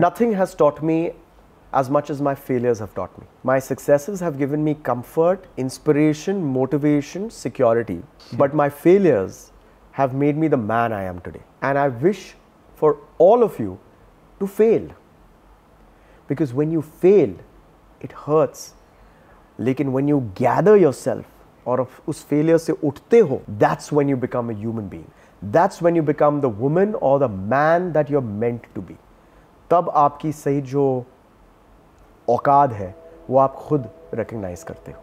Nothing has taught me as much as my failures have taught me. My successes have given me comfort, inspiration, motivation, security. But my failures have made me the man I am today. And I wish for all of you to fail. Because when you fail, it hurts. Lekin when you gather yourself और उस failure से उठते हो, that's when you become a human being. That's when you become the woman or the man that you're meant to be. तब आपकी सही जो औकात है वो आप खुद recognize करते हो.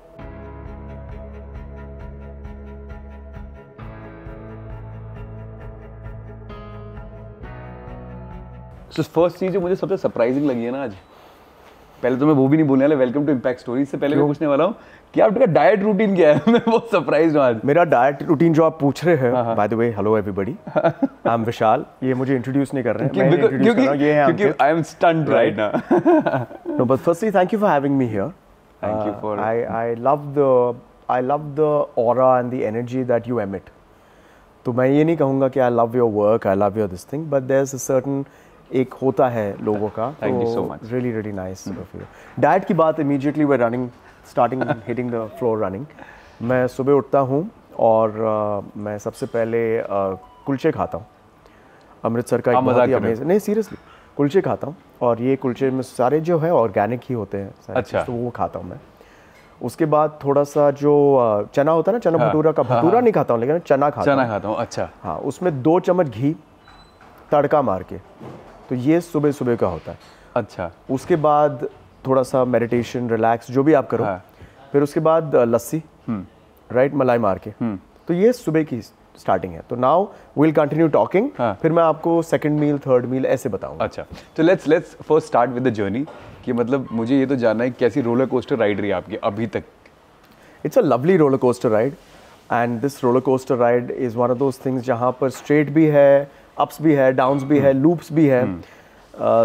तो फर्स्ट चीज जो मुझे सबसे सरप्राइजिंग लगी है ना आज, पहले तो मैं वो भी नहीं बोलने वाला, वेलकम टू इम्पैक्ट स्टोरीज से पहले मैं पूछने वाला हूँ कि आपका डाइट रूटीन क्या है. मैं बहुत सरप्राइज हूँ आज. मेरा डाइट रूटीन जो आप पूछ रहे हैं, by the way hello everybody, I am Vishal. ये मुझे इंट्रोड्यूस नहीं कर रहे हैं, मैं इंट्रोड्यूस कर रहा हूं. ये है क्योंकि I am stunned right now. No but firstly thank you for having me here. Thank you for I love the aura and the energy that you emit. तो मैं ये नहीं कहूँगा कि I love your work, I love your this thing, but there is a certain एक होता है लोगों का. Thank you so much, really really nice of you. Diet की बात, इमीडिएटली वे running starting hitting the floor running. मैं सुबह उठता हूँ और मैं सबसे पहले कुलचे खाता हूँ. अमृतसर का एक बहुत ही अमेजिंग, नहीं सीरियसली, कुलचे खाता हूँ. और ये कुलचे में सारे जो है ऑर्गेनिक ही होते हैं. अच्छा, तो वो खाता हूँ मैं. उसके बाद थोड़ा सा जो चना होता है ना, चना भटूरा का, भटूरा नहीं खाता हूँ लेकिन चना खाता हूँ. अच्छा हाँ, उसमें 2 चम्मच घी तड़का मार के. तो ये सुबह सुबह का होता है. अच्छा, उसके बाद थोड़ा सा मेडिटेशन, रिलैक्स, जो भी आप करो. हाँ. फिर उसके बाद लस्सी, राइट, मलाई मार के. तो ये सुबह की स्टार्टिंग है. तो now we will continue talking. फिर मैं आपको सेकंड मील, थर्ड मील ऐसे बताऊंगा. अच्छा, तो let's first start with the journey कि मतलब मुझे ये तो जानना है कैसी रोलर कोस्टर राइड रही आपकी अभी तक. It's a lovely roller coaster ride and this roller coaster ride is one of those things जहाँ पर स्ट्रेट भी है, अप्स भी है, डाउन्स भी है, लूप्स भी है.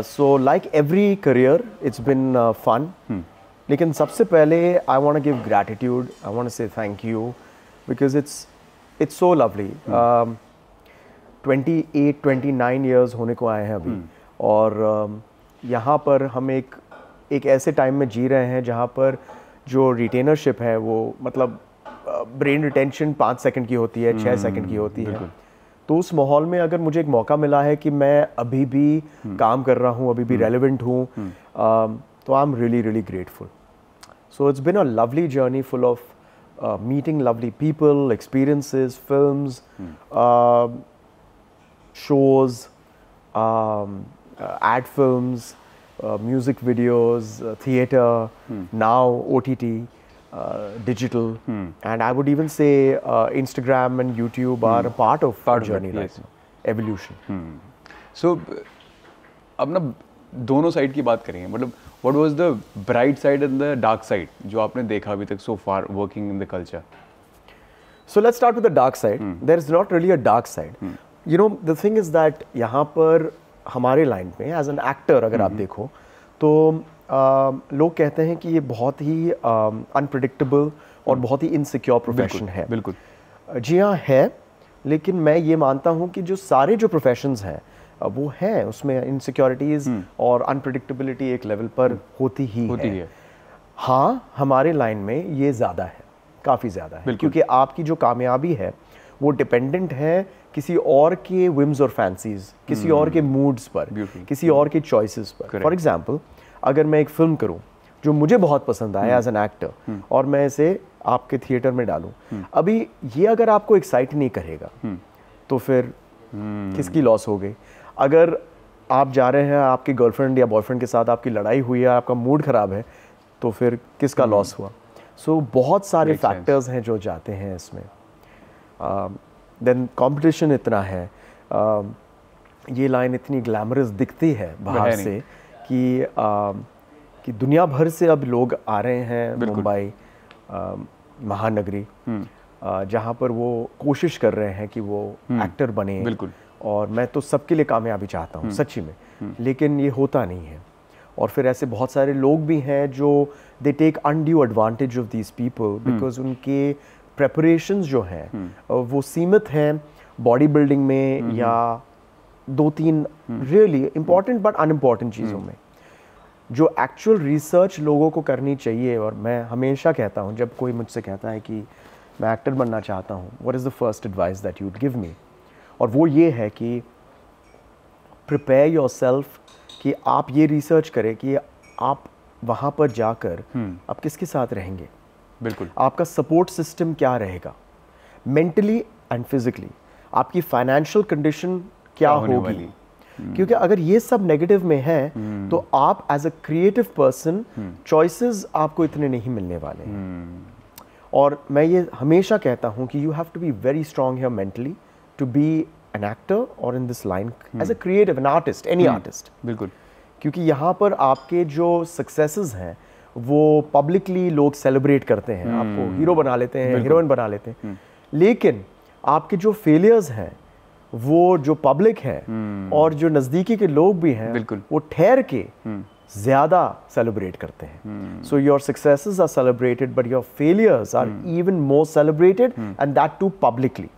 So like every career it's been fun. लेकिन सबसे पहले I want to give gratitude, I want to say thank you because it's so lovely. 28-29 years होने को आए हैं अभी. और यहाँ पर हम एक ऐसे टाइम में जी रहे हैं जहाँ पर जो रिटेनरशिप है वो मतलब ब्रेन रिटेंशन 5 सेकंड की होती है, 6 सेकंड की होती है. तो उस माहौल में अगर मुझे एक मौका मिला है कि मैं अभी भी काम कर रहा हूँ, अभी भी रेलिवेंट हूँ, तो I am really really grateful. So it's been a lovely journey full of meeting lovely people, experiences, films, shows, ad films, music videos, theatre, now OTT, digital, and I would even say Instagram and YouTube are part of journey, right? Yes. Evolution. So, अब ना दोनों side की बात करेंगे. मतलब what was the bright side and the dark side जो आपने देखा अभी तक so far working in the culture? So let's start with the dark side. There is not really a dark side. You know, the thing is that यहाँ पर हमारे line में as an actor अगर आप देखो तो लोग कहते हैं कि ये बहुत ही अनप्रेडिक्टेबल और बहुत ही इनसिक्योर प्रोफेशन है. बिल्कुल जी हाँ है. लेकिन मैं ये मानता हूँ कि जो सारे जो प्रोफेशंस हैं वो हैं, उसमें इनसिक्योरिटीज़ और अनप्रेडिक्टेबिलिटी एक लेवल पर होती ही है. हाँ, हमारे लाइन में ये ज़्यादा है, काफ़ी ज़्यादा है, क्योंकि आपकी जो कामयाबी है वो डिपेंडेंट है किसी और के विम्स और फैंसीज, किसी और के मूड्स पर, किसी और के चॉइसेस पर. फॉर एग्जाम्पल, अगर मैं एक फिल्म करूं जो मुझे बहुत पसंद आया एज एन एक्टर और मैं इसे आपके थिएटर में डालूं, अभी ये अगर आपको एक्साइट नहीं करेगा तो फिर किसकी लॉस हो गई. अगर आप जा रहे हैं, आपके गर्लफ्रेंड या बॉयफ्रेंड के साथ आपकी लड़ाई हुई है, आपका मूड ख़राब है, तो फिर किसका लॉस हुआ. सो बहुत सारे फैक्टर्स हैं जो जाते हैं इसमें. देन कॉम्पिटिशन इतना है, ये लाइन इतनी ग्लैमरस दिखती है बाहर से कि दुनिया भर से अब लोग आ रहे हैं मुंबई महानगरी, जहाँ पर वो कोशिश कर रहे हैं कि वो एक्टर बने. और मैं तो सबके लिए कामयाबी चाहता हूँ सच्ची में, लेकिन ये होता नहीं है. और फिर ऐसे बहुत सारे लोग भी हैं जो they take undue advantage of these people because उनके प्रेपरेशंस जो हैं वो सीमित हैं बॉडी बिल्डिंग में या दो तीन रियली इम्पॉर्टेंट बट अनइम्पॉर्टेंट चीज़ों में जो एक्चुअल रिसर्च लोगों को करनी चाहिए. और मैं हमेशा कहता हूँ जब कोई मुझसे कहता है कि मैं एक्टर बनना चाहता हूँ, what is the first advice that you would give me, और वो ये है कि प्रिपेयर योरसेल्फ कि आप ये रिसर्च करें कि आप वहाँ पर जाकर आप किसके साथ रहेंगे, बिल्कुल आपका सपोर्ट सिस्टम क्या रहेगा, मेंटली एंड फिजिकली आपकी फाइनेंशियल कंडीशन क्या होगी. क्योंकि अगर ये सब नेगेटिव में है तो आप as a creative person choices आपको इतने नहीं मिलने वाले हैं. और मैं ये हमेशा कहता हूँ कि you have to be very strong here mentally to be an actor और in this line as a creative an artist, any artist, बिल्कुल. क्योंकि यहाँ पर आपके जो सक्सेसेस हैं वो पब्लिकली लोग सेलिब्रेट करते हैं, आपको हीरो बना लेते हैं, हीरोइन बना लेते हैं, लेकिन आपके जो फेलियर्स हैं वो जो पब्लिक है और जो नज़दीकी के लोग भी हैं वो ठहर के ज़्यादा सेलिब्रेट करते हैं. So your successes are celebrated but your failures are even more celebrated and that too publicly.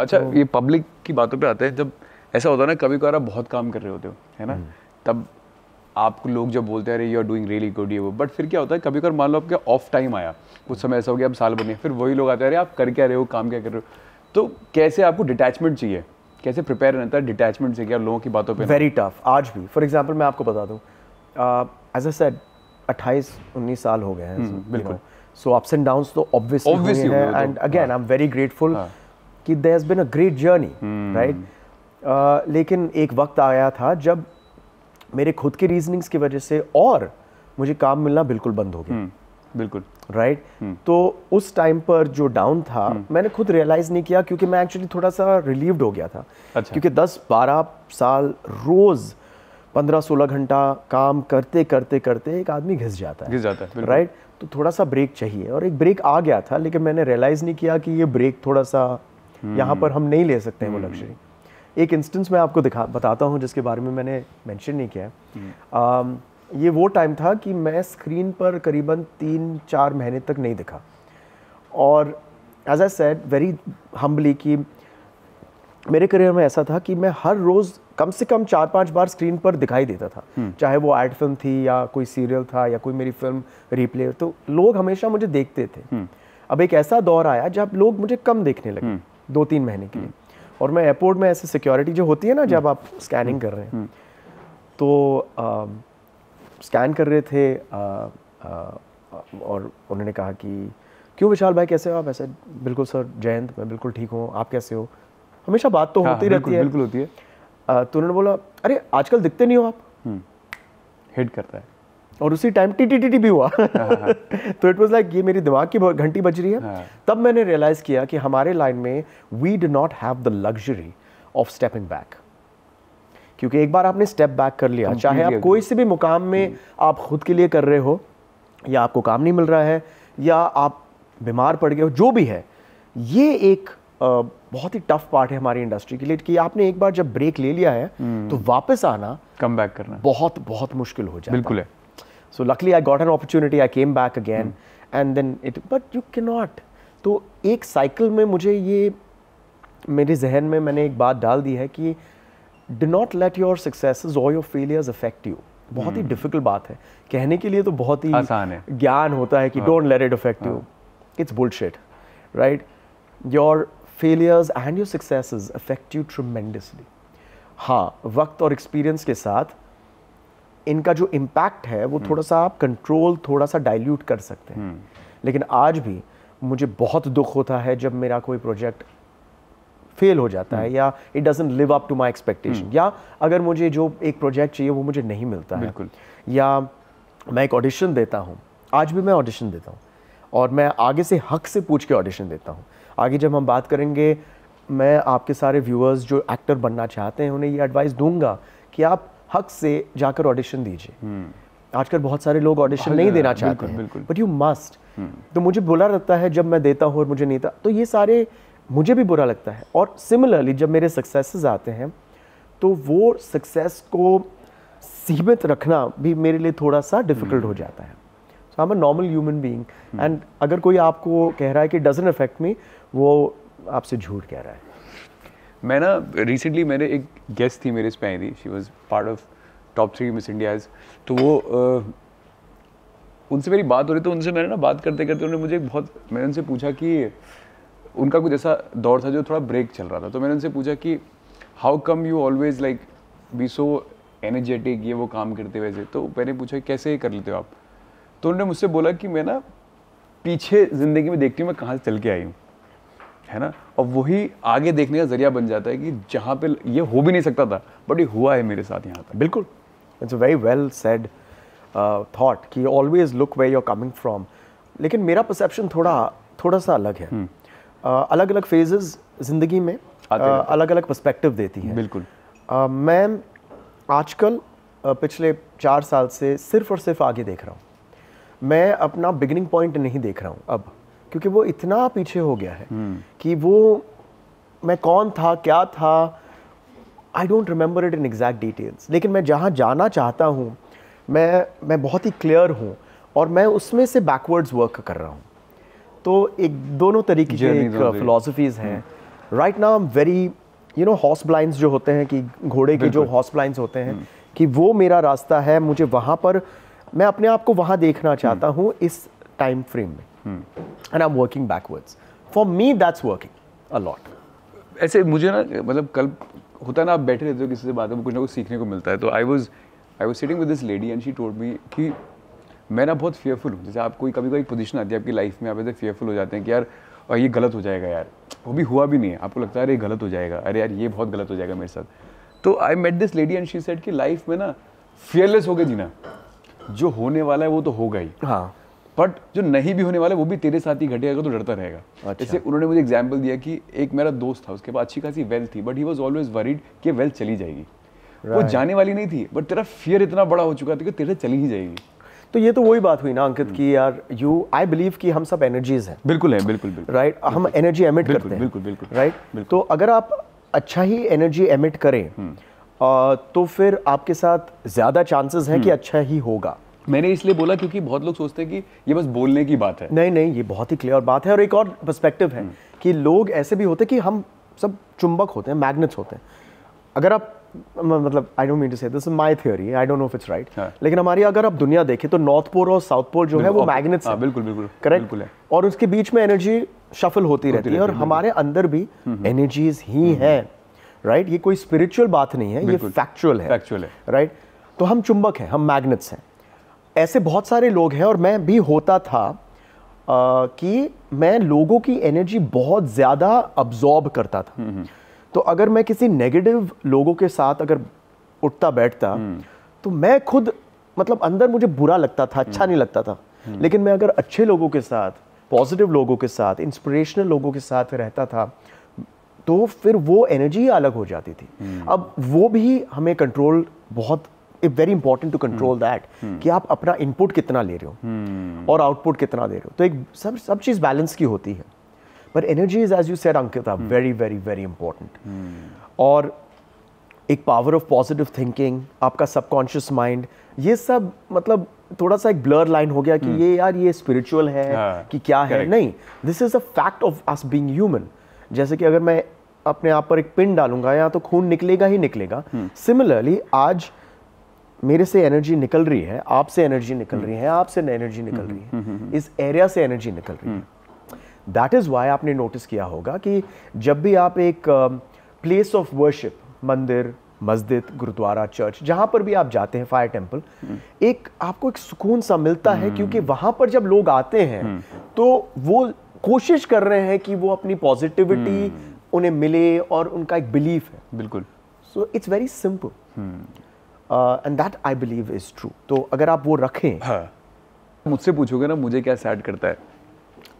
अच्छा, ये पब्लिक की बातों पे आते हैं. जब ऐसा होता है ना, कभी कभार आप बहुत काम कर रहे होते हो, है ना, तब आपको लोग जब बोलते हैं अरे you are doing really good ये वो, बट फिर क्या होता है कभी कभार मान लो आपके ऑफ टाइम आया, कुछ समय ऐसा हो गया आप साल बने, फिर वही लोग आते हैं अरे आप कर क्या रहे हो, काम क्या कर रहे हो. तो कैसे आपको डिटैचमेंट चाहिए, कैसे प्रिपेयर रहता है डिटैचमेंट से क्या लोगों की बातों पर? Very tough. आज भी फॉर एग्जाम्पल मैं आपको बता दूँ, एज आई सेड 28-19 साल हो गए हैं, बिल्कुल. सो अप्स एंड डाउन्स तो ऑब्वियसली हैं, and again I am very grateful कि there has been a great journey, right. लेकिन एक वक्त आया था जब मेरे खुद के रीजनिंग्स की वजह से और मुझे काम मिलना बिल्कुल बंद हो गया, बिल्कुल, राइट. तो उस टाइम पर जो डाउन था मैंने खुद रियलाइज़ नहीं किया क्योंकि मैं एक्चुअली थोड़ा सा रिलीव्ड हो गया था. अच्छा. क्योंकि 10-12 साल रोज़ 15-16 घंटा काम करते करते करते एक आदमी घिस जाता है, राइट. तो थोड़ा सा ब्रेक चाहिए और एक ब्रेक आ गया था, लेकिन मैंने रियलाइज़ नहीं किया कि ये ब्रेक थोड़ा सा यहाँ पर हम नहीं ले सकते हैं वो लक्ष्य. एक इंस्टेंस मैं आपको बताता हूँ जिसके बारे में मैंने मेंशन नहीं किया है. ये वो टाइम था कि मैं स्क्रीन पर करीबन 3-4 महीने तक नहीं दिखा, और as I said very humbly कि मेरे करियर में ऐसा था कि मैं हर रोज़ कम से कम 4-5 बार स्क्रीन पर दिखाई देता था, चाहे वो एड फिल्म थी या कोई सीरियल था या कोई मेरी फिल्म रिप्ले, तो लोग हमेशा मुझे देखते थे. अब एक ऐसा दौर आया जब लोग मुझे कम देखने लगे 2-3 महीने के लिए, और मैं एयरपोर्ट में ऐसे सिक्योरिटी जो होती है ना जब आप स्कैनिंग कर रहे हैं, तो स्कैन कर रहे थे और उन्होंने कहा कि क्यों विशाल भाई कैसे हो आप? ऐसे बिल्कुल सर जयंत मैं बिल्कुल ठीक हूँ, आप कैसे हो? हमेशा बात तो होती रहती है, बिल्कुल होती है. तो उन्होंने बोला अरे आजकल दिखते नहीं हो आप. हिट करता है और उसी टाइम टी भी हुआ. तो इट वाज लाइक ये मेरी दिमाग की घंटी बज रही है. तब मैंने रियलाइज़ किया कि हमारे लाइन में we do not have the luxury of stepping back, क्योंकि एक बार आपने स्टेप बैक कर लिया, चाहे आप कोई से भी मुकाम में आप खुद के लिए कर रहे हो, या आपको काम नहीं मिल रहा है, या आप बीमार पड़ गए हो, जो भी है, ये एक बहुत ही टफ पार्ट है हमारी इंडस्ट्री के लिए कि आपने एक बार जब ब्रेक ले लिया है तो वापस आना, कम बैक करना बहुत बहुत मुश्किल हो जाता है. बिल्कुल. So luckily I got an opportunity, I came back again and then it, but you cannot. तो एक साइकिल में मुझे ये मेरे जहन में मैंने एक बात डाल दी है कि do not let your successes or your failures affect you. बहुत ही difficult बात है, कहने के लिए तो बहुत ही आसान है, ज्ञान होता है कि don't let it affect you. It's bullshit, right? Your failures and your successes affect you tremendously. हाँ, वक्त और experience के साथ इनका जो इम्पैक्ट है वो थोड़ा सा आप कंट्रोल, थोड़ा सा डाइल्यूट कर सकते हैं. लेकिन आज भी मुझे बहुत दुख होता है जब मेरा कोई प्रोजेक्ट फेल हो जाता है या it doesn't live up to my expectation, या अगर मुझे जो एक प्रोजेक्ट चाहिए वो मुझे नहीं मिलता है, या मैं एक ऑडिशन देता हूँ. आज भी मैं ऑडिशन देता हूँ और मैं आगे से हक से पूछ के ऑडिशन देता हूँ. आगे जब हम बात करेंगे मैं आपके सारे व्यूअर्स जो एक्टर बनना चाहते हैं उन्हें ये एडवाइस दूंगा कि आप हक से जाकर ऑडिशन दीजिए. आजकल बहुत सारे लोग ऑडिशन नहीं देना चाहते हैं, बट यू मस्ट. तो मुझे बुरा लगता है जब मैं देता हूँ और मुझे नहीं था, तो ये सारे मुझे भी बुरा लगता है. और सिमिलरली जब मेरे सक्सेसेस आते हैं तो वो सक्सेस को सीमित रखना भी मेरे लिए थोड़ा सा डिफिकल्ट हो जाता है. So I am a normal human being, and अगर कोई आपको कह रहा है कि डजंट अफेक्ट मी, वो आपसे झूठ कह रहा है. मैं ना रिसेंटली मेरे एक गेस्ट थी मेरे इस पर आई थी, she was part of top 3 Miss Indias, तो वो उनसे मेरी बात हो रही, तो उनसे मैंने ना बात करते करते उन्होंने मुझे बहुत, मैंने उनसे पूछा कि उनका कुछ ऐसा दौर था जो थोड़ा ब्रेक चल रहा था, तो मैंने उनसे पूछा कि how come you always like be so energetic ये वो काम करते हुए, तो मैंने पूछा कैसे कर लेते हो आप, तो उन्होंने मुझसे बोला कि मैं ना पीछे ज़िंदगी में देखती हूँ मैं कहाँ से चल के आई हूँ, है ना, और वही आगे देखने का जरिया बन जाता है कि जहाँ पे ये हो भी नहीं सकता था बट ये हुआ है मेरे साथ यहाँ तक। बिल्कुल, it's a very well said thought कि always look where you are coming from. लेकिन मेरा परसेप्शन थोड़ा सा अलग है। अलग अलग फेजेस ज़िंदगी में अलग अलग पर्सपेक्टिव देती हैं। बिल्कुल, मैं आजकल पिछले 4 साल से सिर्फ और सिर्फ आगे देख रहा हूँ, मैं अपना बिगिनिंग पॉइंट नहीं देख रहा हूँ अब, क्योंकि वो इतना पीछे हो गया है कि वो मैं कौन था क्या था I don't remember it in exact details, लेकिन मैं जहाँ जाना चाहता हूँ मैं बहुत ही क्लियर हूँ और मैं उसमें से बैकवर्ड्स वर्क कर रहा हूँ। तो एक दोनों तरीके की फिलॉसफीज़ हैं। Right now I am very you know horse blinds जो होते हैं कि घोड़े के जो हॉर्स ब्लाइंड्स होते हैं कि वो मेरा रास्ता है, मुझे वहाँ पर मैं अपने आप को वहाँ देखना चाहता हूँ इस टाइम फ्रेम में, and I am working backwards. For me that's working a lot. ऐसे मुझे ना मतलब कल होता है ना, आप बैठे रहते हो किसी से बात में कुछ ना कुछ सीखने को मिलता है, तो I was sitting with this lady and she told me कि मैं ना बहुत फेयरफुल हूँ। जैसे आप कोई कभी कोई पोजीशन आती है आपकी लाइफ में, आप ऐसे फेयरफुल हो जाते हैं कि यार और ये गलत हो जाएगा, यार वो भी हुआ भी नहीं है, आपको लगता है अरे गलत हो जाएगा, अरे यार ये बहुत गलत हो जाएगा मेरे साथ। तो I met this lady and she said कि लाइफ में ना फियरलेस हो गए जीना, जो होने वाला है वो तो होगा ही, हाँ, बट जो नहीं भी होने वाला है वो भी तेरे साथ ही घटेगा तो डरता रहेगा। जैसे अच्छा। उन्होंने मुझे एग्जाम्पल दिया कि एक मेरा दोस्त था, उसके पास अच्छी खासी वेल्थ थी but he was always worried कि वेल्थ चली जाएगी, वो जाने वाली नहीं थी बट तेरा फियर इतना बड़ा हो चुका था कि तेरे चली ही जाएगी। तो ये तो वही बात हुई ना अंकित कि यार आई बिलीव कि हम सब एनर्जीज हैं। बिल्कुल है, बिल्कुल बिल्कुल राइट हम एनर्जी एमिट करते हैं। बिल्कुल बिल्कुल राइट। तो अगर आप अच्छा ही एनर्जी एमिट करें तो फिर आपके साथ ज़्यादा चांसेस हैं कि अच्छा ही होगा। मैंने इसलिए बोला क्योंकि बहुत लोग सोचते हैं कि ये बस बोलने की बात है। नहीं नहीं, ये बहुत ही क्लियर बात है। और एक और पर्सपेक्टिव है कि लोग ऐसे भी होते हैं कि हम सब चुंबक होते हैं, मैग्नेट्स होते हैं। अगर आप मतलब I don't mean to say this is my theory, I don't know if it's right, लेकिन हमारी अगर आप दुनिया देखें तो नॉर्थ पोल और साउथ पोल जो है वो मैग्नेट्स हैं। बिल्कुल बिल्कुल करेक्ट है। और उसके बीच में एनर्जी शफल होती रहती है और हमारे अंदर भी एनर्जीज ही है, राइट। ये कोई स्पिरिचुअल बात नहीं है, ये फैक्चुअल है, राइट। तो हम चुंबक हैं, हम मैग्नेट्स हैं। ऐसे बहुत सारे लोग हैं और मैं भी होता था कि मैं लोगों की एनर्जी बहुत ज़्यादा अब्जॉर्ब करता था। तो अगर मैं किसी नेगेटिव लोगों के साथ अगर उठता बैठता तो मैं खुद मतलब अंदर मुझे बुरा लगता था, अच्छा नहीं लगता था। लेकिन मैं अगर अच्छे लोगों के साथ, पॉजिटिव लोगों के साथ, इंस्पिरेशनल लोगों के साथ रहता था तो फिर वो एनर्जी अलग हो जाती थी। अब वो भी हमें कंट्रोल, बहुत very important to control that कि आप अपना इनपुट कितना ले रहे हो और आउटपुट कितना दे रहे हो। तो एक सब चीज़ बैलेंस की होती है। But energy is as you said Ankit very very very important. और एक पावर ऑफ पॉजिटिव थिंकिंग, आपका सबकॉन्शियस माइंड, ये सब मतलब थोड़ा सा एक ब्लर लाइन हो गया कि ये यार ये स्पिरिचुअल है कि क्या है। नहीं, this is a fact of us being human. जैसे कि अगर मैं अपने आप पर एक पिन डालूंगा या तो खून निकलेगा ही निकलेगा। सिमिलरली आज मेरे से एनर्जी निकल रही है, आपसे एनर्जी निकल रही है, आपसे एनर्जी निकल रही है, इस एरिया से एनर्जी निकल रही है। दैट इज़ वाई आपने नोटिस किया होगा कि जब भी आप एक प्लेस ऑफ वर्शिप, मंदिर, मस्जिद, गुरुद्वारा, चर्च, जहाँ पर भी आप जाते हैं, फायर टेम्पल, एक आपको एक सुकून सा मिलता है क्योंकि वहाँ पर जब लोग आते हैं तो वो कोशिश कर रहे हैं कि वो अपनी पॉजिटिविटी उन्हें मिले और उनका एक बिलीफ है। बिल्कुल। So it's very simple and that I believe is true. तो अगर आप वो रखें। हाँ, मुझसे पूछोगे ना मुझे क्या सैड करता है,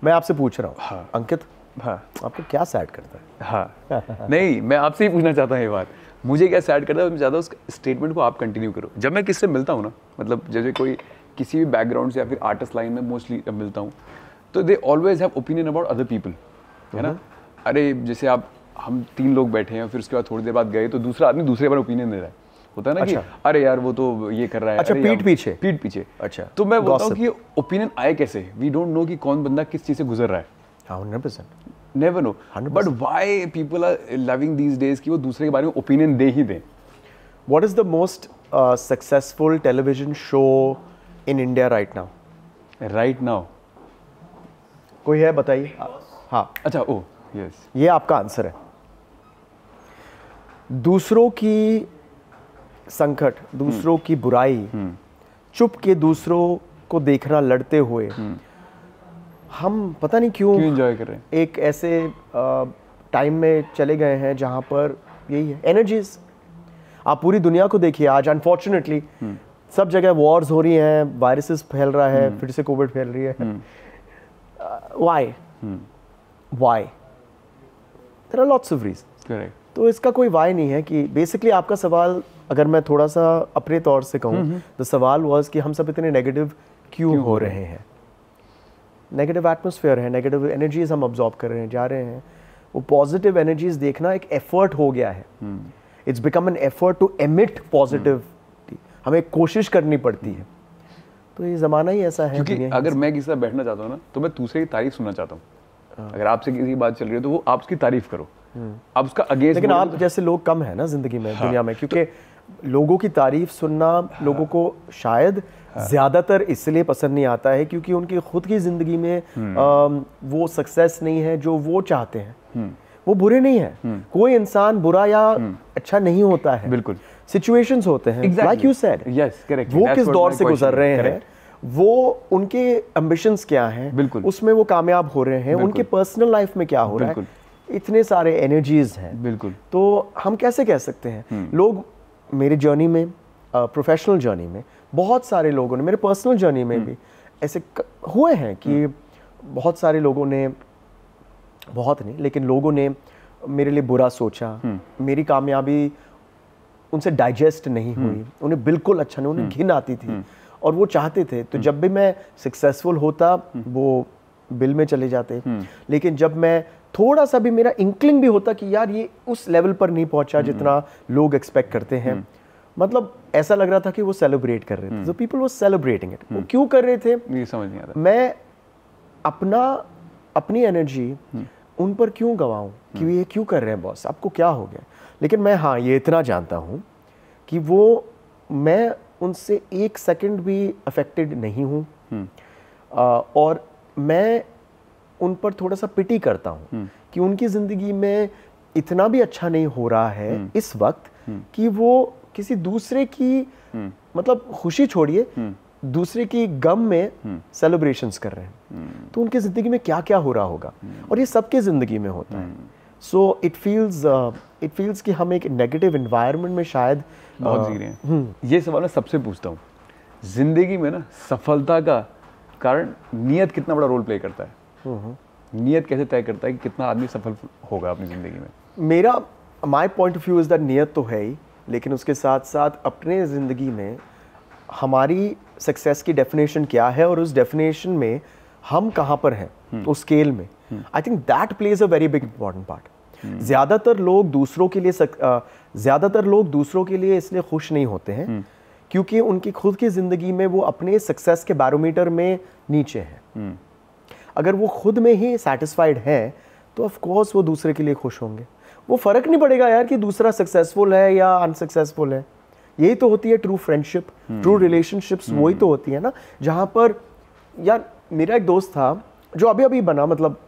मैं आपसे पूछ रहा हूँ। हाँ। अंकित, हाँ, आपको क्या सैड करता है? हाँ नहीं, मैं आपसे ही पूछना चाहता हूँ ये बात, मुझे क्या सैड करता है। मैं ज़्यादा उस स्टेटमेंट को आप कंटिन्यू करो। जब मैं किससे मिलता हूँ ना, मतलब जैसे कोई किसी भी बैकग्राउंड से या फिर आर्टिस्ट लाइन में मोस्टली जब मिलता हूँ तो they always have opinion about other people, है ना। अरे जैसे आप, हम 3 लोग बैठे हैं, फिर उसके बाद थोड़ी देर बाद गए तो दूसरा आदमी दूसरे बार ओपिनियन दे रहा है, होता है ना। अच्छा। कि अरे यार वो तो ये कर रहा है। अच्छा, पीठ पीछे, पीठ पीछे। अच्छा, तो मैं बोलता हूँ कि ओपिनियन आए कैसे, वी डोंट नो कि कौन बंदा किस चीज़ से गुजर रहा है। 100% never no. But why people are loving these days कि वो दूसरे के बारे में ओपिनियन दे ही दें. What is the most successful television show in India right now? कोई है बताइए. हाँ अच्छा ओ यस, ये आपका आंसर है. दूसरों की संकट, दूसरों की बुराई, चुप के दूसरों को देखना लड़ते हुए हम पता नहीं क्यों एंजॉय कर रहे हैं. एक ऐसे टाइम में चले गए हैं जहां पर यही है एनर्जीज. आप पूरी दुनिया को देखिए, आज अनफॉर्चुनेटली सब जगह वॉर्स हो रही हैं, वायरसेस फैल रहा है, फिर से कोविड फैल रही है. Why? There are lots of reasons. Correct. तो इसका कोई वाई नहीं है कि बेसिकली आपका सवाल, अगर मैं थोड़ा सा अपने तौर से कहूँ, तो सवाल वाज कि हम सब इतने नेगेटिव क्यों हो रहे हैं. नेगेटिव एटमॉस्फेयर है, नेगेटिव एनर्जीज हम अब्जॉर्ब कर रहे हैं, जा रहे हैं. वो पॉजिटिव एनर्जीज देखना एक एफर्ट हो गया है. It's become an effort to emit positive. हमें कोशिश करनी पड़ती है. तो ये ज़माना ही ऐसा है कि अगर मैं किसी तरह बैठना चाहता हूँ ना, तो मैं दूसरे की तारीफ सुनना चाहता हूँ. अगर आपसे किसी की बात चल रही है तो वो आप उसकी तारीफ करो, आप उसका अगेंस्ट. लेकिन आप जैसे लोग कम है ना जिंदगी में, दुनिया में, क्योंकि लोगों की तारीफ सुनना लोगों को शायद ज़्यादातर इसलिए पसंद नहीं आता है क्योंकि उनकी खुद की ज़िंदगी में वो सक्सेस नहीं है जो वो चाहते हैं. वो बुरे नहीं है, कोई इंसान बुरा या अच्छा नहीं होता है. बिल्कुल सिचुएशंस होते हैं like you said. Yes correct. वो किस दौर से गुजर रहे हैं, वो उनके एम्बिशंस क्या हैं, बिल्कुल उसमें वो कामयाब हो रहे हैं, उनके पर्सनल लाइफ में क्या हो रहा है, इतने सारे एनर्जीज हैं. बिल्कुल. तो हम कैसे कह सकते हैं? लोग मेरे जर्नी में, प्रोफेशनल जर्नी में, बहुत सारे लोगों ने, मेरे पर्सनल जर्नी में भी ऐसे हुए हैं कि बहुत सारे लोगों ने, बहुत नहीं लेकिन लोगों ने मेरे लिए बुरा सोचा. मेरी कामयाबी उनसे डाइजेस्ट नहीं हुई, उन्हें बिल्कुल अच्छा नहीं, उन्हें घिन आती थी और वो चाहते थे. तो जब भी मैं सक्सेसफुल होता वो बिल में चले जाते, लेकिन जब मैं थोड़ा सा भी, मेरा इंक्लिंग भी होता कि यार ये उस लेवल पर नहीं पहुंचा जितना लोग एक्सपेक्ट करते हैं, मतलब ऐसा लग रहा था कि वो सेलिब्रेट कर रहे थे. So people was celebrating it. वो क्यों कर रहे थे ये समझ नहीं आता. मैं अपना, अपनी एनर्जी उन पर क्यों गवाऊं कि ये क्यों कर रहे हैं बॉस, आपको क्या हो गया. लेकिन मैं हाँ ये इतना जानता हूँ कि वो, मैं उनसे एक सेकेंड भी अफेक्टेड नहीं हूँ और मैं उन पर थोड़ा सा पिटी करता हूँ कि उनकी ज़िंदगी में इतना भी अच्छा नहीं हो रहा है इस वक्त कि वो किसी दूसरे की, मतलब खुशी छोड़िए, दूसरे की गम में सेलिब्रेशंस कर रहे हैं. तो उनकी ज़िंदगी में क्या क्या हो रहा होगा, और ये सबके ज़िंदगी में होता है. सो इट फील्स कि हम एक नेगेटिव इन्वायरमेंट में शायद बहुत जी रहे हैं. ये सवाल मैं सबसे पूछता हूँ, ज़िंदगी में ना सफलता का कारण नियत कितना बड़ा रोल प्ले करता है? नियत कैसे तय करता है कि कितना आदमी सफल होगा अपनी ज़िंदगी में? मेरा, my point of view is that नियत तो है ही, लेकिन उसके साथ साथ अपने ज़िंदगी में हमारी सक्सेस की डेफिनेशन क्या है और उस डेफिनेशन में हम कहाँ पर हैं उस स्केल में. I think that plays a very big important part. ज़्यादातर लोग दूसरों के लिए इसलिए खुश नहीं होते हैं क्योंकि उनकी खुद की ज़िंदगी में वो अपने सक्सेस के बैरोमीटर में नीचे हैं. अगर वो खुद में ही सेटिस्फाइड हैं तो ऑफ कोर्स वो दूसरे के लिए खुश होंगे. वो फ़र्क नहीं पड़ेगा यार कि दूसरा सक्सेसफुल है या अनसक्सेसफुल है. यही तो होती है ट्रू फ्रेंडशिप, ट्रू रिलेशनशिप्स, वही तो होती है ना, जहाँ पर, यार मेरा एक दोस्त था जो अभी अभी बना, मतलब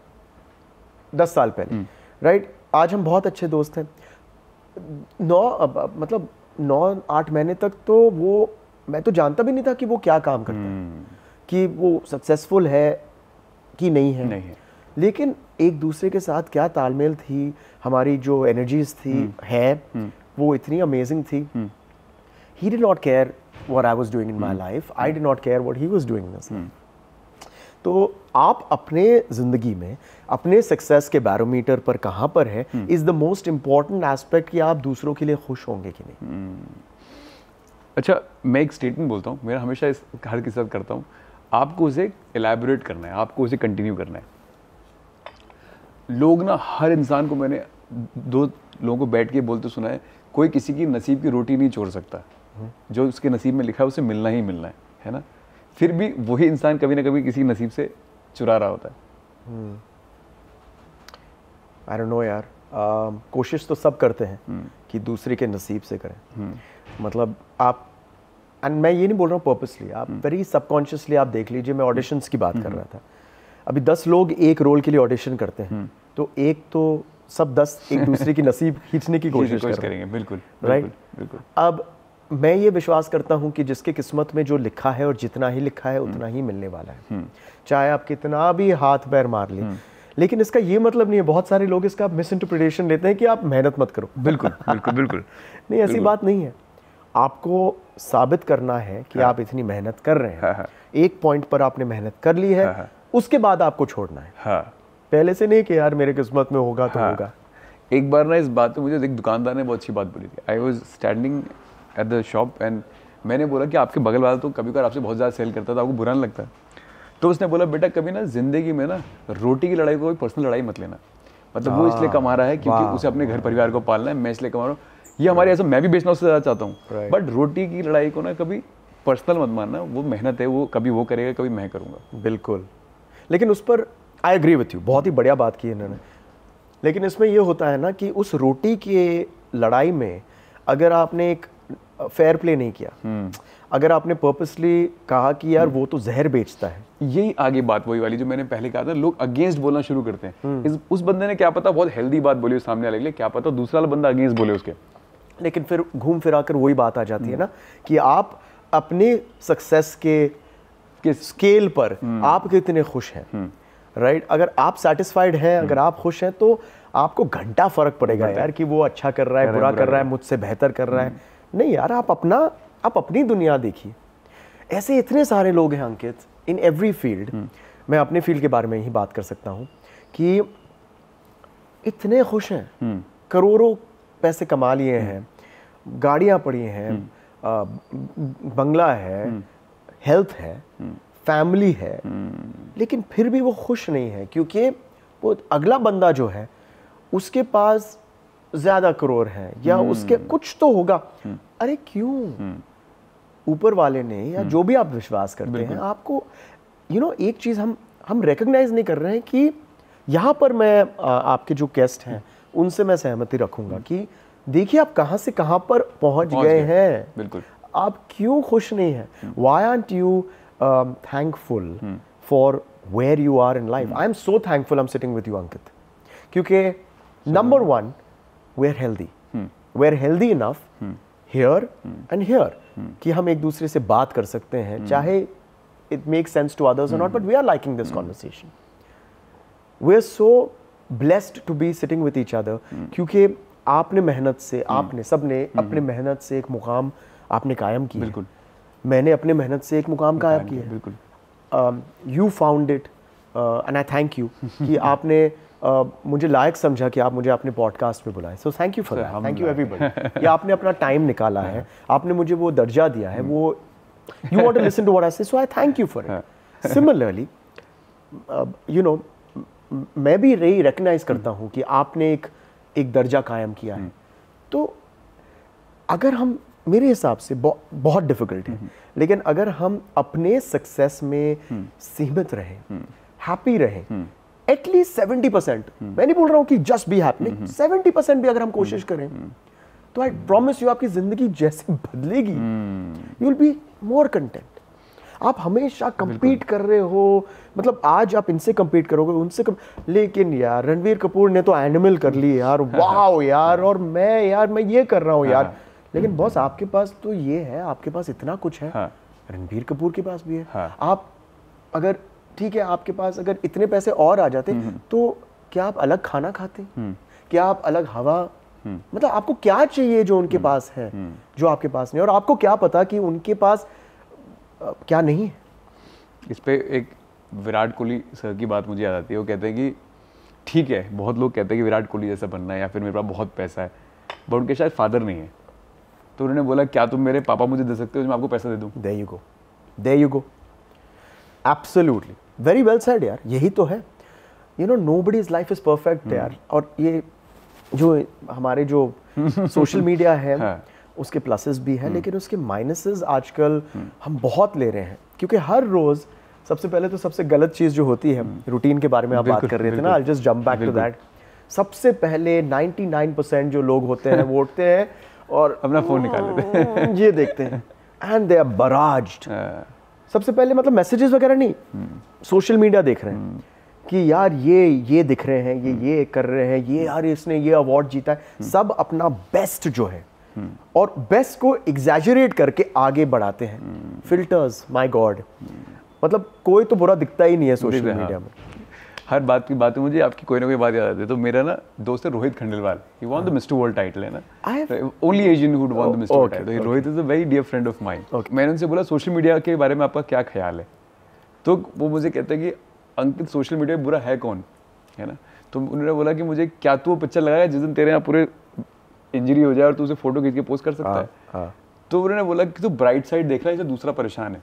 10 साल पहले, राइट. आज हम बहुत अच्छे दोस्त हैं. 9-8 महीने तक तो वो, मैं तो जानता भी नहीं था कि वो क्या काम करता है, कि वो सक्सेसफुल है कि नहीं है. लेकिन एक दूसरे के साथ क्या तालमेल थी, हमारी जो एनर्जीज थी वो इतनी अमेजिंग थी. He did not care what I was doing in my life, I did not care what he was doing in his life. तो आप अपने ज़िंदगी में अपने सक्सेस के बैरोमीटर पर कहाँ पर है is the most important aspect, कि आप दूसरों के लिए खुश होंगे कि नहीं. अच्छा, मैं एक स्टेटमेंट बोलता हूँ, मेरा हमेशा इस हर किसी के साथ करता हूँ, आपको उसे एलैबोरेट करना है, आपको उसे कंटिन्यू करना है. लोग ना, हर इंसान को, मैंने 2 लोगों को बैठ के बोलते सुना है, कोई किसी की नसीब की रोटी नहीं छोड़ सकता, जो उसके नसीब में लिखा है उसे मिलना ही मिलना है ना. फिर भी वही इंसान कभी ना कभी किसी नसीब से चुरा रहा होता है. आई डोंट नो यार, कोशिश तो सब करते हैं कि दूसरे के नसीब से करें. मतलब आप, एंड मैं ये नहीं बोल रहा हूँ पर्पसली, आप वेरी सबकॉन्शियसली आप देख लीजिए. मैं ऑडिशंस की बात कर रहा था. अभी 10 लोग एक रोल के लिए ऑडिशन करते हैं, तो एक तो सब 10 एक दूसरे की नसीब खींचने की कोशिश करेंगे. बिल्कुल राइट. अब मैं ये विश्वास करता हूँ कि जिसके किस्मत में जो लिखा है और जितना ही लिखा है उतना ही मिलने वाला है, चाहे आप कितना भी हाथ पैर मार लें. लेकिन इसका ये मतलब नहीं है, बहुत सारे लोग इसका मिस इंटरप्रिटेशन लेते हैं कि आप मेहनत मत करो. बिल्कुल बिल्कुल बिल्कुल नहीं, ऐसी बात नहीं है. आपको साबित करना है कि आप इतनी मेहनत कर रहे हैं, एक पॉइंट पर आपने मेहनत कर ली है, उसके बाद आपको छोड़ना है. पहले से नहीं कि यार मेरे किस्मत में होगा तो होगा. एक बार ना इस बात पे मुझे एक दुकानदार ने बहुत अच्छी बात बोली थी. I was standing at the shop and मैंने बोला कि आपके बगल वाला तो कभी कभार आपसे बहुत ज़्यादा सेल करता था, आपको बुरा नहीं लगता? तो उसने बोला बेटा कभी ना जिंदगी में ना रोटी की लड़ाई को कोई पर्सनल लड़ाई मत लेना. मतलब वो इसलिए कमा रहा है क्योंकि उसे अपने घर परिवार को पालना है, मैं इसलिए कमा रहा हूँ, ये हमारे ऐसा मैं भी बेचना उससे ज़्यादा चाहता हूँ, बट रोटी की लड़ाई को ना कभी पर्सनल मत मानना. वो मेहनत है, वो कभी वो करेगा कभी मैं करूँगा. बिल्कुल. लेकिन उस पर आई एग्री विथ यू, बहुत ही बढ़िया बात की इन्होंने. लेकिन इसमें यह होता है ना कि उस रोटी के लड़ाई में अगर आपने एक फेयर प्ले नहीं किया, अगर आपने पर्पसली कहा कि यार वो तो जहर बेचता है, यही आगे बात वही वाली जो मैंने पहले कहा था, लोग अगेंस्ट बोलना शुरू करते हैं. उस बंदे ने क्या पता बहुत हेल्दी बात बोली सामने वाले के लिए, क्या पता दूसरा बंदा अगेंस्ट बोले उसके. लेकिन फिर घूम फिरा कर वही बात आ जाती है ना कि आप अपने सक्सेस के स्केल पर आप कितने खुश हैं. राइट. अगर आप सेटिस्फाइड हैं, अगर आप खुश हैं, तो आपको घंटा फर्क पड़ेगा यार कि वो अच्छा कर रहा है, बुरा कर रहा है, मुझसे बेहतर कर रहा है. नहीं यार, आप अपना, आप अपनी दुनिया देखिए. ऐसे इतने सारे लोग हैं अंकित, इन एवरी फील्ड. मैं अपने फील्ड के बारे में ही बात कर सकता हूँ कि इतने खुश हैं, करोड़ों पैसे कमा लिए हैं, गाड़ियाँ पड़ी हैं, बंगला है, हेल्थ है, फैमिली है, लेकिन फिर भी वो खुश नहीं है क्योंकि वो अगला बंदा जो है उसके पास ज़्यादा करोड़ है या उसके कुछ तो होगा. अरे क्यों? ऊपर वाले ने या जो भी आप विश्वास करते हैं आपको, यू नो, एक चीज़ हम रिकॉग्नाइज नहीं कर रहे हैं कि यहाँ पर मैं आपके जो गेस्ट हैं उनसे मैं सहमति रखूँगा कि देखिए आप कहाँ से कहाँ पर पहुँच गए हैं. बिल्कुल. आप क्यों खुश नहीं हैं? Why aren't you thankful for where you are in life. I am so thankful I'm sitting with you, Ankit. Because number one, we're healthy. We're healthy enough here and here कि हम एक दूसरे से बात कर सकते हैं, चाहे it makes sense to others or not, but we are liking this conversation. We're so blessed to be sitting with each other क्योंकि आपने मेहनत से, आपने सबने अपने मेहनत से एक मुकाम आपने कायम किया. बिल्कुल. मैंने अपने मेहनत से एक मुकाम कायम किया है. बिल्कुल. You found it and I thank you कि आपने मुझे लायक समझा कि आप मुझे अपने पॉडकास्ट में बुलाएं. So thank you for that. Thank you everybody. या आपने अपना टाइम निकाला है, आपने मुझे वो दर्जा दिया है, वो you want to listen to what I say, so I thank you for it. Similarly you know, मैं भी रिकॉग्नाइज करता हूँ कि आपने एक दर्जा कायम किया है. तो अगर हम, मेरे हिसाब से बहुत डिफिकल्ट है, लेकिन अगर हम अपने सक्सेस में सीमित रहें, हैप्पी रहें, एटलीस्ट 70%, मैं नहीं बोल रहा हूँ कि जस्ट बी हैप्पी, 70% भी अगर हम कोशिश करें, तो आई प्रॉमिस यू आपकी जिंदगी जैसे बदलेगी. You will be more content. आप हमेशा कंपीट कर रहे हो, मतलब आज आप इनसे कंपीट करोगे, उनसे लेकिन यार रणवीर कपूर ने तो एनिमल कर ली यार, वाओ यार, और मैं ये कर रहा हूँ यार, लेकिन बॉस आपके पास तो ये है, आपके पास इतना कुछ है. हाँ. रणबीर कपूर के पास भी है. हाँ. आप अगर, ठीक है, आपके पास अगर इतने पैसे और आ जाते तो क्या आप अलग खाना खाते? क्या आप अलग हवा, मतलब आपको क्या चाहिए जो उनके पास है जो आपके पास नहीं? और आपको क्या पता कि उनके पास क्या नहीं है? इस पे एक विराट कोहली सर की बात मुझे याद आती है. वो कहते हैं कि ठीक है, बहुत लोग कहते हैं कि विराट कोहली जैसा बनना है या फिर मेरे पास बहुत पैसा है, बट उनके शायद फादर नहीं है. तो उन्होंने बोला क्या तुम मेरे पापा मुझे दे सकते हो, मैं आपको पैसा दे दूं? There you go. Absolutely. Very well said यार. यही तो है. You know, nobody's life is perfect यार. और ये जो हमारे जो सोशल मीडिया है उसके प्लसेस भी हैं लेकिन उसके माइनसेस आजकल हम बहुत ले रहे हैं क्योंकि हर रोज सबसे पहले तो सबसे गलत चीज़ जो होती है, रूटीन के बारे में आप बात कर रहे थे ना. I just jump back to that. सबसे पहले 99% जो लोग होते हैं वो उठते हैं और अपना फ़ोन निकाल लेते हैं, ये देखते हैं, एंड दे आर बराज्ड. सबसे पहले मतलब मैसेजेस वगैरह नहीं, सोशल मीडिया देख रहे हैं कि यार ये दिख रहे हैं, ये कर रहे हैं, ये यार इसने ये अवार्ड जीता है. सब अपना बेस्ट जो है और बेस्ट को एग्जैजरेट करके आगे बढ़ाते हैं. फिल्टर्स, माय गॉड, मतलब कोई तो बुरा दिखता ही नहीं है सोशल मीडिया में. हर बात की बात मुझे आपकी कोई ना कोई बात याद आती है. तो मेरा ना दोस्त है Rohit Khandelwal, he won the mister world title है ना, only Asian who won the mister world title. Rohit is a very dear friend of mine. मैंने उनसे बोला सोशल मीडिया के बारे में आपका क्या ख्याल है, तो वो मुझे कहते हैं कि अंकित सोशल मीडिया बुरा है कौन, है ना. तो उन्होंने बोला कि मुझे क्या तू वो पिक्चर लगाया जिस दिन तेरे यहाँ पूरे इंजरी हो जाए और तू उसे फोटो खींच के पोस्ट कर सकता है. तो उन्होंने बोला कि तू ब्राइट साइड देख रहा है, दूसरा परेशान है,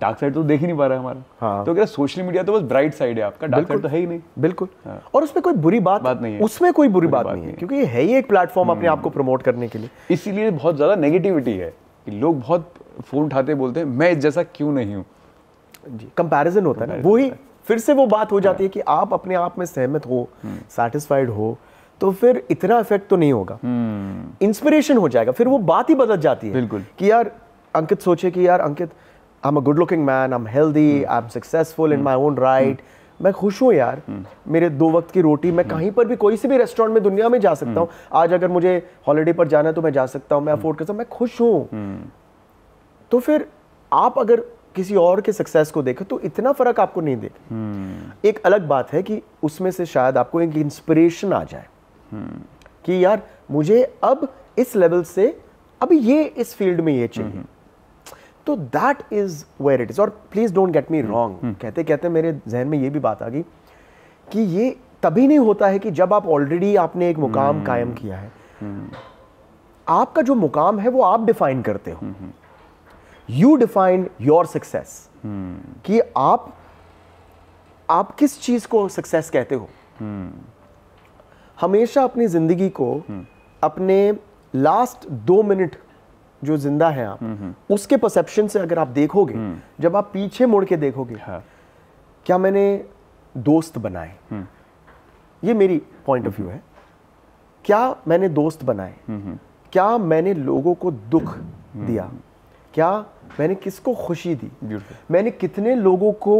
डार्क साइड तो देख ही नहीं पा रहा है हमारा. तो क्या सोशल मीडिया तो बस ब्राइट साइड है आपका, डार्क साइड तो है ही नहीं. बिल्कुल. और उसमें कोई बुरी बात नहीं है, उसमें कोई बुरी बात नहीं है, क्योंकि ये है ही एक प्लेटफॉर्म अपने आप को प्रमोट करने के लिए. इसीलिए बहुत ज़्यादा नेगेटिविटी है कि लोग बहुत फ़ोन उठाते बोलते हैं मैं जैसा क्यों नहीं हूँ. कंपैरिजन होता है, वही फिर से वो बात हो जाती है कि आप अपने आप में सहमत हो, सैटिस्फाइड हो, तो फिर इतना इफेक्ट तो नहीं होगा, इंस्पिरेशन हो जाएगा. फिर वो बात ही बदल जाती है कि यार अंकित सोचे कि यार Ankit, I am a good looking man, I am healthy, I am successful in my own right, मैं खुश हूँ यार, मेरे 2 वक्त की रोटी, मैं कहीं पर भी कोई से भी रेस्टोरेंट में दुनिया में जा सकता हूँ, आज अगर मुझे हॉलीडे पर जाना है तो मैं जा सकता हूँ, मैं अफोर्ड कर सकता हूँ, मैं खुश हूँ. तो फिर आप अगर किसी और के सक्सेस को देखें तो इतना फर्क आपको नहीं देगा. एक अलग बात है कि उसमें से शायद आपको एक इंस्पिरेशन आ जाए कि यार मुझे अब इस लेवल से, अब ये इस फील्ड में ये चाहिए. तो that is where it is. और please don't get me wrong, कहते कहते मेरे जहन में ये भी बात आ गई कि ये तभी नहीं होता है कि जब आप ऑलरेडी आपने एक मुकाम कायम किया है. आपका जो मुकाम है वो आप डिफाइन करते हो. You define your success. कि आप किस चीज को सक्सेस कहते हो. हमेशा अपनी जिंदगी को अपने लास्ट 2 मिनट जो जिंदा है आप उसके परसेप्शन से अगर आप देखोगे, जब आप पीछे मुड़ के देखोगे, क्या मैंने दोस्त बनाए, ये मेरी पॉइंट ऑफ व्यू है, क्या मैंने दोस्त बनाए, क्या मैंने लोगों को दुख दिया, क्या मैंने किसको खुशी दी, मैंने कितने लोगों को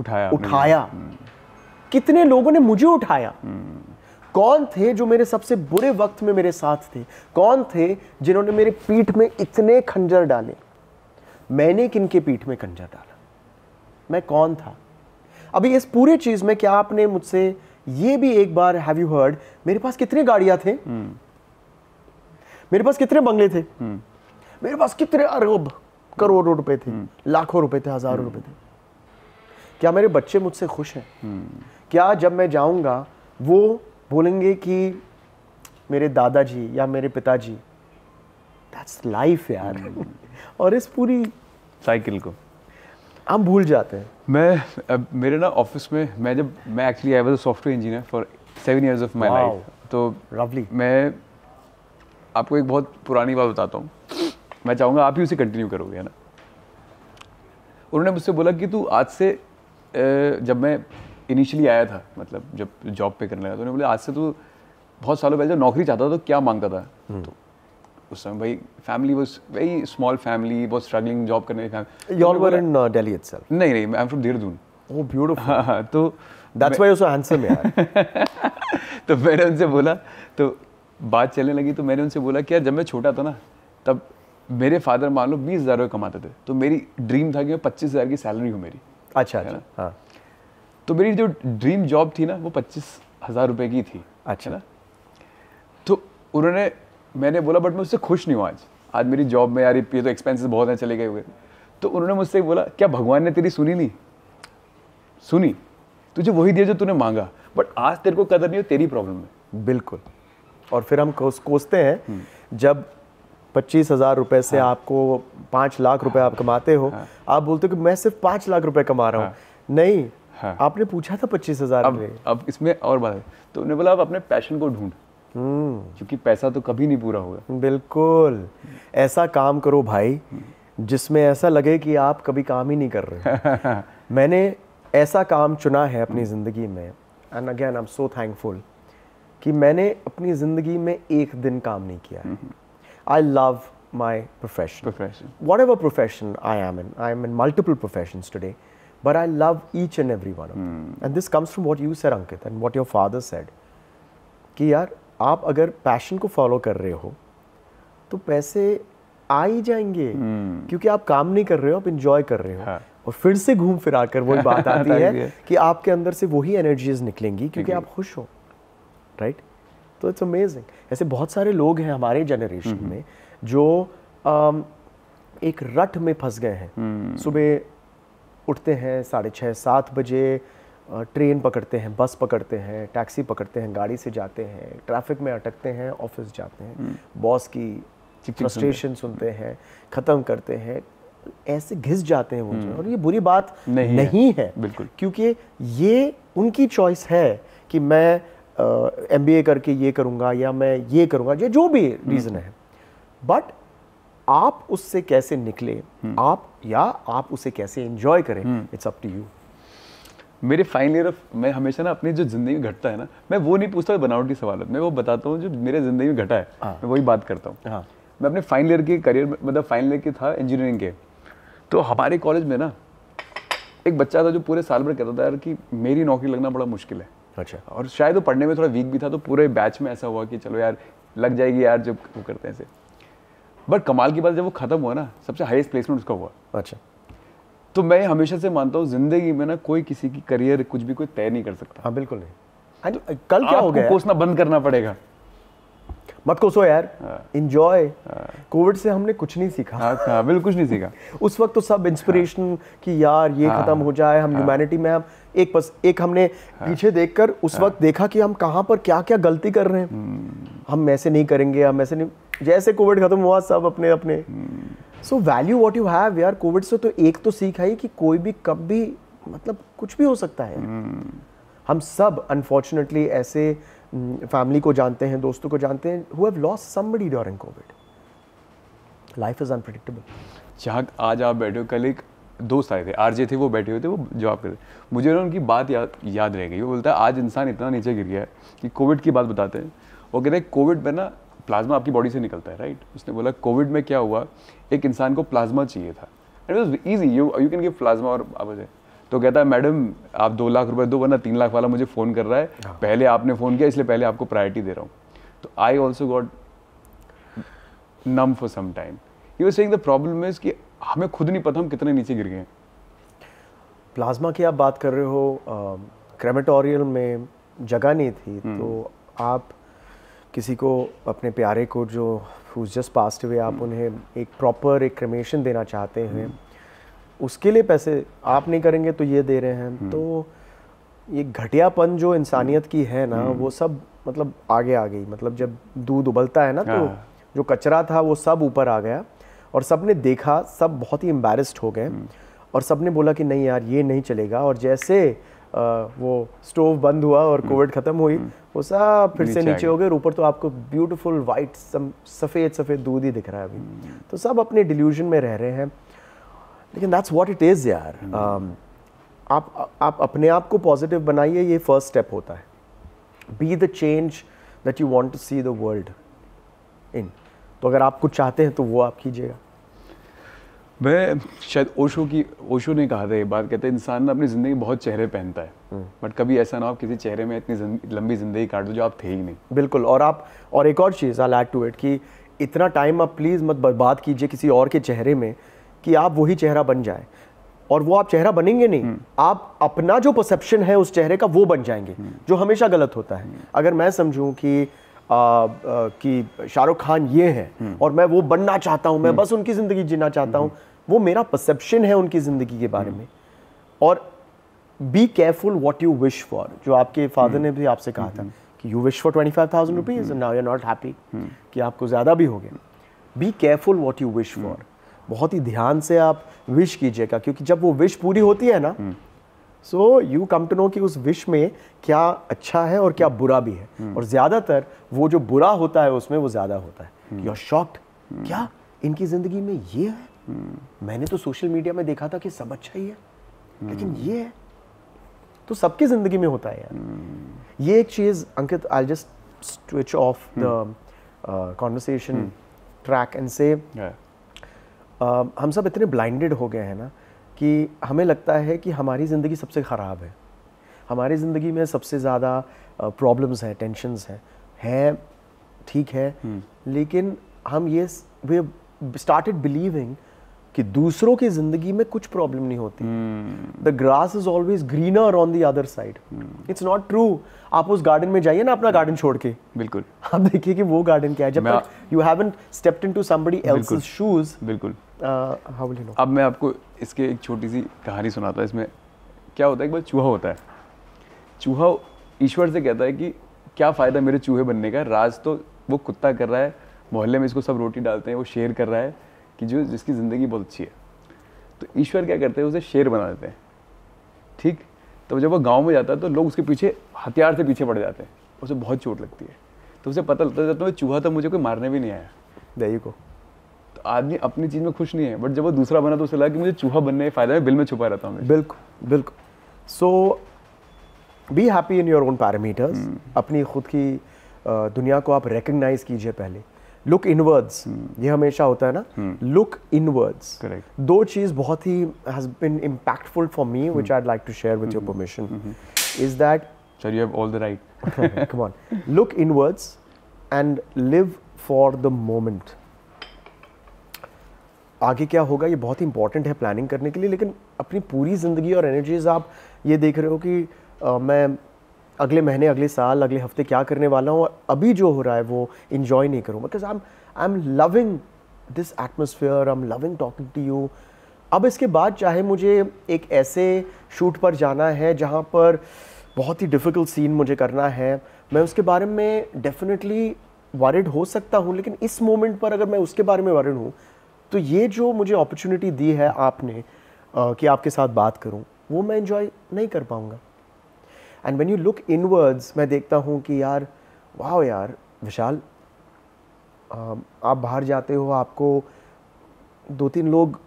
उठाया, कितने लोगों ने मुझे उठाया, कौन थे जो मेरे सबसे बुरे वक्त में मेरे साथ थे, कौन थे जिन्होंने मेरे पीठ में इतने खंजर डाले, मैंने किनके पीठ में खंजर डाला, मैं कौन था. अभी इस पूरे चीज में क्या आपने मुझसे ये भी एक बार, हैव यू हर्ड मेरे पास कितने गाड़ियां थे, मेरे पास कितने बंगले थे, मेरे पास कितने अरब करोड़ों रुपए थे, लाखों रुपए थे, हजारों रुपए थे, क्या मेरे बच्चे मुझसे खुश हैं, क्या जब मैं जाऊंगा वो बोलेंगे कि मेरे दादाजी या मेरे पिताजी. दैट्स लाइफ यार. और इस पूरी साइकिल को हम भूल जाते हैं. मेरे ना ऑफिस में मैं actually I was a software engineer for 7 years of my life. तो लवली. मैं आपको एक बहुत पुरानी बात बताता हूँ, मैं चाहूँगा आप ही उसे कंटिन्यू करोगे, है ना. उन्होंने मुझसे बोला कि तू आज से, जब मैं इनिशियली आया था, मतलब जब जॉब पे करने लगा, तो उन्होंने बोला आज से तू, बहुत सालों पहले जब नौकरी चाहता था तो क्या मांगता था. तो उस समय भाई family was very small, family बहुत स्ट्रगलिंग जॉब करने की. All were in Delhi itself? नहीं, I am from Dehradun. Oh beautiful. तो that's why you are so handsome यार. तो मैंने उनसे बोला, तो बात चलने लगी, तो मैंने उनसे बोला कि यार जब मैं छोटा था ना, तब मेरे फादर मान लो 20,000 कमाते थे, तो मेरी ड्रीम था कि 25,000 की सैलरी हो मेरी. अच्छा है ना. हाँ. तो मेरी जो ड्रीम जॉब थी ना वो 25,000 रुपये की थी. अच्छा ना. तो उन्होंने, मैंने बोला बट मैं उससे खुश नहीं हूँ, आज मेरी जॉब में यार ये तो एक्सपेंसेस बहुत हैं, चले गए हुए. तो उन्होंने मुझसे बोला क्या भगवान ने तेरी सुनी नहीं? सुनी, तुझे वही दिया जो तूने मांगा, बट आज तेरे को कदर नहीं हो, तेरी प्रॉब्लम है. बिल्कुल. और फिर हम कोसते हैं जब 25,000 रुपए से आपको 5 लाख रुपए आप कमाते हो. आप बोलते हो कि मैं सिर्फ 5 लाख रुपए कमा रहा हूँ. नहीं, आपने पूछा था 25,000. अब इसमें और बात है, तो उन्हें बोला आप अपने पैशन को ढूंढ, क्योंकि पैसा तो कभी नहीं पूरा होगा. बिल्कुल. ऐसा काम करो भाई जिसमें ऐसा लगे कि आप कभी काम ही नहीं कर रहे. मैंने ऐसा काम चुना है अपनी जिंदगी में, and again I am so thankful कि मैंने अपनी ज़िंदगी में एक दिन काम नहीं किया है. I love my profession, whatever profession I am in multiple professions today, but I love each and every one of them. And this comes from what you said Ankit and what your father said कि यार आप अगर passion को follow कर रहे हो तो पैसे आ ही जाएंगे क्योंकि आप काम नहीं कर रहे हो, आप इंजॉय कर रहे हो. और फिर से घूम फिरा कर वही बात आती है कि आपके अंदर से वही एनर्जीज निकलेंगी क्योंकि आप खुश हो, राइट? तो इट्स अमेजिंग. ऐसे बहुत सारे लोग हैं हमारे जनरेशन में जो एक रट में फंस गए हैं. सुबह उठते हैं 6:30-7 बजे, ट्रेन पकड़ते हैं, बस पकड़ते हैं, टैक्सी पकड़ते हैं, गाड़ी से जाते हैं, ट्रैफिक में अटकते हैं, ऑफिस जाते हैं, बॉस की फ्रस्ट्रेशन सुनते हैं, ख़त्म करते हैं, ऐसे घिस जाते हैं वो. और ये बुरी बात नहीं है बिल्कुल, क्योंकि ये उनकी चॉइस है कि मैं MBA करके ये करूँगा या मैं ये करूँगा, या जो भी रीज़न है. बट आप उससे कैसे निकले, आप उसे कैसे एंजॉय करें, इट्स अप टू यू. मेरे फाइनल ईयर मैं हमेशा ना अपनी जो जिंदगी में घटता है ना, मैं वो नहीं पूछता बनावटी सवाल, मैं वो बताता हूँ जो मेरे जिंदगी में घटा है, मैं वही बात करता हूँ. मैं अपने फाइनल ईयर के करियर में, मतलब फाइनल ईयर की था इंजीनियरिंग के, तो हमारे कॉलेज में ना एक बच्चा था जो पूरे साल भर कहता था यार कि मेरी नौकरी लगना बड़ा मुश्किल है. अच्छा. और शायद वो पढ़ने में थोड़ा वीक भी था, तो पूरे बैच में ऐसा हुआ कि चलो यार लग जाएगी यार, जब वो करते हैं ऐसे. बट कमाल की बात, जब वो खत्म हुआ ना, सबसे हाईएस्ट प्लेसमेंट उसका हुआ. अच्छा. तो मैं हमेशा से मानता हूँ जिंदगी में ना कोई किसी की करियर कुछ भी कोई तय नहीं कर सकता. हाँ बिल्कुल नहीं. तो कल क्या हो गया, कोसना बंद करना पड़ेगा, मत कोसो यार, एंजॉय. कोविड से हमने कुछ नहीं सीखा. हाँ बिल्कुल कुछ नहीं सीखा. उस वक्त तो सब इंस्पिरेशन कि यार ये खत्म हो जाए, हम ह्यूमैनिटी में हम एक हमने पीछे देखकर उस वक्त देखा कि हम कहाँ पर क्या क्या गलती कर रहे हैं, हम ऐसे नहीं करेंगे, हम ऐसे नहीं. जैसे कोविड खत्म हुआ सब अपने अपने. So value what you have यार. कोविड से तो एक तो सीखा ही कि कोई भी कब भी, मतलब कुछ भी हो सकता है. हम सब अनफॉर्चुनेटली ऐसे फैमिली को जानते हैं, दोस्तों को जानते हैं who have lost somebody during COVID. Life is unpredictable. जहाँ आज आप बैठे हो, कल एक दोस्त आए थे, आरजे थे, वो बैठे हुए थे, वो जॉब कर रहे थे. मुझे उनकी बात याद रह गई. वो बोलता है आज इंसान इतना नीचे गिर गया है कि कोविड की बात बताते हैं. वो कहते हैं कोविड में ना प्लाज्मा आपकी बॉडी से निकलता है, राइट? उसने बोला कोविड में क्या हुआ, एक इंसान को प्लाज्मा चाहिए था. It was easy, you can give plasma. और अब तो कहता है मैडम आप 2 लाख रुपए दो वरना 3 लाख वाला मुझे फ़ोन कर रहा है. पहले आपने फ़ोन किया इसलिए पहले आपको प्रायोरिटी दे रहा हूँ. तो I also got numb for some time. You are saying the problem is कि हमें खुद नहीं पता हम कितने नीचे गिर गए. प्लाज्मा की आप बात कर रहे हो, क्रेमेटोरियल में जगह नहीं थी तो आप किसी को, अपने प्यारे को जो who is just passed away, आप उन्हें एक प्रॉपर एक क्रेमेशन देना चाहते हैं, उसके लिए पैसे आप नहीं करेंगे तो ये दे रहे हैं. तो ये घटियापन जो इंसानियत की है ना, वो सब मतलब आगे आ गई. मतलब जब दूध उबलता है ना तो जो कचरा था वो सब ऊपर आ गया और सब ने देखा, सब बहुत ही एम्बैरेस्ड हो गए और सब ने बोला कि नहीं यार ये नहीं चलेगा. और जैसे वो स्टोव बंद हुआ और कोविड खत्म हुई, वो सब फिर से नीचे हो गए. ऊपर तो आपको ब्यूटीफुल वाइट सफ़ेद सफ़ेद दूध ही दिख रहा है अभी. तो सब अपने डिल्यूजन में रह रहे हैं, लेकिन दैट्स व्हाट इट इज़ यार. आप अपने आप को पॉजिटिव बनाइए, ये फर्स्ट स्टेप होता है. Be the change that you want to see the world in. तो अगर आप कुछ चाहते हैं तो वो आप कीजिएगा. मैं शायद ओशो ने कहा था ये बात, कहते हैं इंसान ना अपनी ज़िंदगी बहुत चेहरे पहनता है, बट कभी ऐसा ना हो किसी चेहरे में इतनी लंबी ज़िंदगी काट दो जो आप थे ही नहीं. बिल्कुल. और एक और चीज़ आई एड टू इट कि इतना टाइम आप प्लीज़ मत बर्बाद कीजिए किसी और के चेहरे में कि आप वही चेहरा बन जाए. और वो आप चेहरा बनेंगे नहीं, आप अपना जो परसेप्शन है उस चेहरे का वो बन जाएंगे, जो हमेशा गलत होता है. अगर मैं समझूं कि शाहरुख खान ये हैं और मैं वो बनना चाहता हूं, मैं बस उनकी ज़िंदगी जीना चाहता हूं, वो मेरा परसेप्शन है उनकी ज़िंदगी के बारे में. और be careful what you wish for, जो आपके फादर ने भी आपसे कहा था कि you wish for 25,000 rupees and now you are not happy कि आपको ज़्यादा भी हो गया. Be careful what you wish for. बहुत ही ध्यान से आप विश कीजिएगा, क्योंकि जब वो विश पूरी होती है ना, so you come to know कि उस विश में क्या अच्छा है और क्या बुरा भी है. और ज़्यादातर वो जो बुरा होता है उसमें वो ज़्यादा होता है. यू आर शॉक्ड, क्या इनकी ज़िंदगी में ये है? मैंने तो सोशल मीडिया में देखा था कि सब अच्छा ही है, लेकिन ये है. तो सबकी ज़िंदगी में होता है यार. ये एक चीज़ Ankit, I just switch off the conversation track and say हम सब इतने blinded हो गए हैं ना कि हमें लगता है कि हमारी ज़िंदगी सबसे ख़राब है, हमारी ज़िंदगी में सबसे ज़्यादा प्रॉब्लम्स हैं, टेंशन्स हैं, ठीक है, लेकिन हम ये वे स्टार्टेड बिलीविंग कि दूसरों की ज़िंदगी में कुछ प्रॉब्लम नहीं होती. The grass is always greener on the other side. It's not true. आप उस गार्डन में जाइए ना, अपना गार्डन छोड़ के, बिल्कुल आप देखिए कि वो गार्डन क्या है. जब तक you haven't stepped into somebody else's shoes, बिल्कुल हाउ विल यू नो. अब मैं आपको इसके एक छोटी सी कहानी सुनाता हूँ. इसमें क्या होता है, एक बार चूहा होता है. चूहा ईश्वर से कहता है कि क्या फ़ायदा मेरे चूहे बनने का, राज तो वो कुत्ता कर रहा है, मोहल्ले में इसको सब रोटी डालते हैं, वो शेर कर रहा है कि जो जिसकी ज़िंदगी बहुत अच्छी है. तो ईश्वर क्या करते हैं, उसे शेर बना देते हैं. ठीक, तो जब वो गांव में जाता है तो लोग उसके पीछे हथियार से पीछे पड़ जाते हैं, उसे बहुत चोट लगती है. तो उसे पता लगता जाता है चूहा तो मुझे कोई मारने भी नहीं आया. दही को तो आदमी अपनी चीज़ में खुश नहीं है, बट जब वो दूसरा बना तो उसे लगा कि मुझे चूहा बनने के फ़ायदा है, बिल में छुपा रहता हूँ. बिल्कुल बिल्कुल. So be happy in your own parameters. अपनी खुद की दुनिया को आप रिकग्नाइज कीजिए पहले. लुक इनवर्ड्स, ये हमेशा होता है ना, लुक इनवर्ड्स. करेक्ट. दो चीज़ बहुत ही has been impactful for me which I'd like to share with your permission is that sir you have all the right. Come on. Look inwards and live for the moment. आगे क्या होगा ये बहुत ही important है planning करने के लिए, लेकिन अपनी पूरी ज़िंदगी और एनर्जीज आप ये देख रहे हो कि मैं अगले महीने, अगले साल, अगले हफ्ते क्या करने वाला हूँ, और अभी जो हो रहा है वो इन्जॉय नहीं करूँ. Because I am loving this atmosphere, I am loving talking to you. अब इसके बाद चाहे मुझे एक ऐसे शूट पर जाना है जहाँ पर बहुत ही डिफ़िकल्ट सीन मुझे करना है, मैं उसके बारे में डेफिनेटली वरिड हो सकता हूँ, लेकिन इस मोमेंट पर अगर मैं उसके बारे में वरिड हूँ तो ये जो मुझे अपॉर्चुनिटी दी है आपने कि आपके साथ बात करूँ, वो मैं इन्जॉय नहीं कर पाऊँगा. And when you look inwards, मैं देखता हूँ कि यार वाह यार विशाल, आप बाहर जाते हो, आपको दो तीन लोग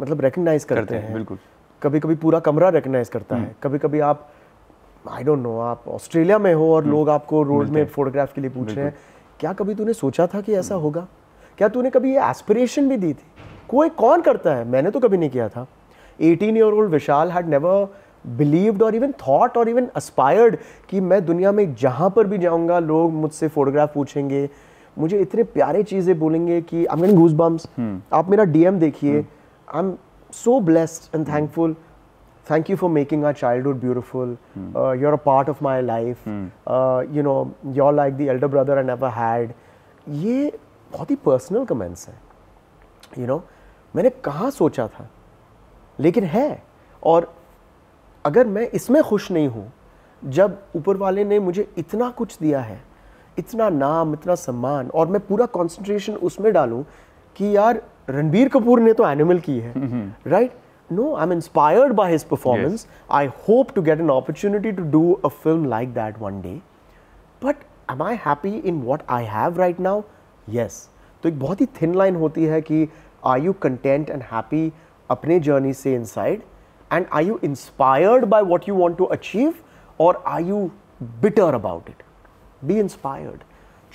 मतलब रिकग्नाइज करते हैं. बिल्कुल. कभी कभी पूरा कमरा रिकग्नाइज करता है, कभी कभी आप आई डोंट नो, आप ऑस्ट्रेलिया में हो और लोग आपको रोड में फोटोग्राफ के लिए पूछ रहे हैं, क्या कभी तूने सोचा था कि ऐसा होगा, क्या तूने कभी ये एस्पिरेशन भी दी थी. कोई कौन करता है, मैंने तो कभी नहीं किया था. 18-year-old Vishal had never believed और इवन थॉट और इवन एस्पायर्ड कि मैं दुनिया में जहाँ पर भी जाऊँगा लोग मुझसे फोटोग्राफ पूछेंगे, मुझे इतने प्यारे चीज़ें बोलेंगे कि आई एम गेटिंग गूज़बम्स. आप मेरा डीएम देखिए. I am so blessed and thankful. Thank you for making our childhood beautiful. You are a part of my life. You know you are like the elder brother I never had. ये बहुत ही personal comments हैं. You know मैंने कहाँ सोचा था, लेकिन है. और अगर मैं इसमें खुश नहीं हूँ, जब ऊपर वाले ने मुझे इतना कुछ दिया है, इतना नाम, इतना सम्मान, और मैं पूरा कंसंट्रेशन उसमें डालूँ कि यार रणबीर कपूर ने तो एनिमल की है, right? No, I am inspired by his performance. I hope to get an opportunity to do a film like that one day, but am I happy in what I have right now? Yes. तो एक बहुत ही थिन लाइन होती है कि are you content and happy अपने जर्नी से inside, and are you inspired by what you want to achieve, or are you bitter about it? Be inspired.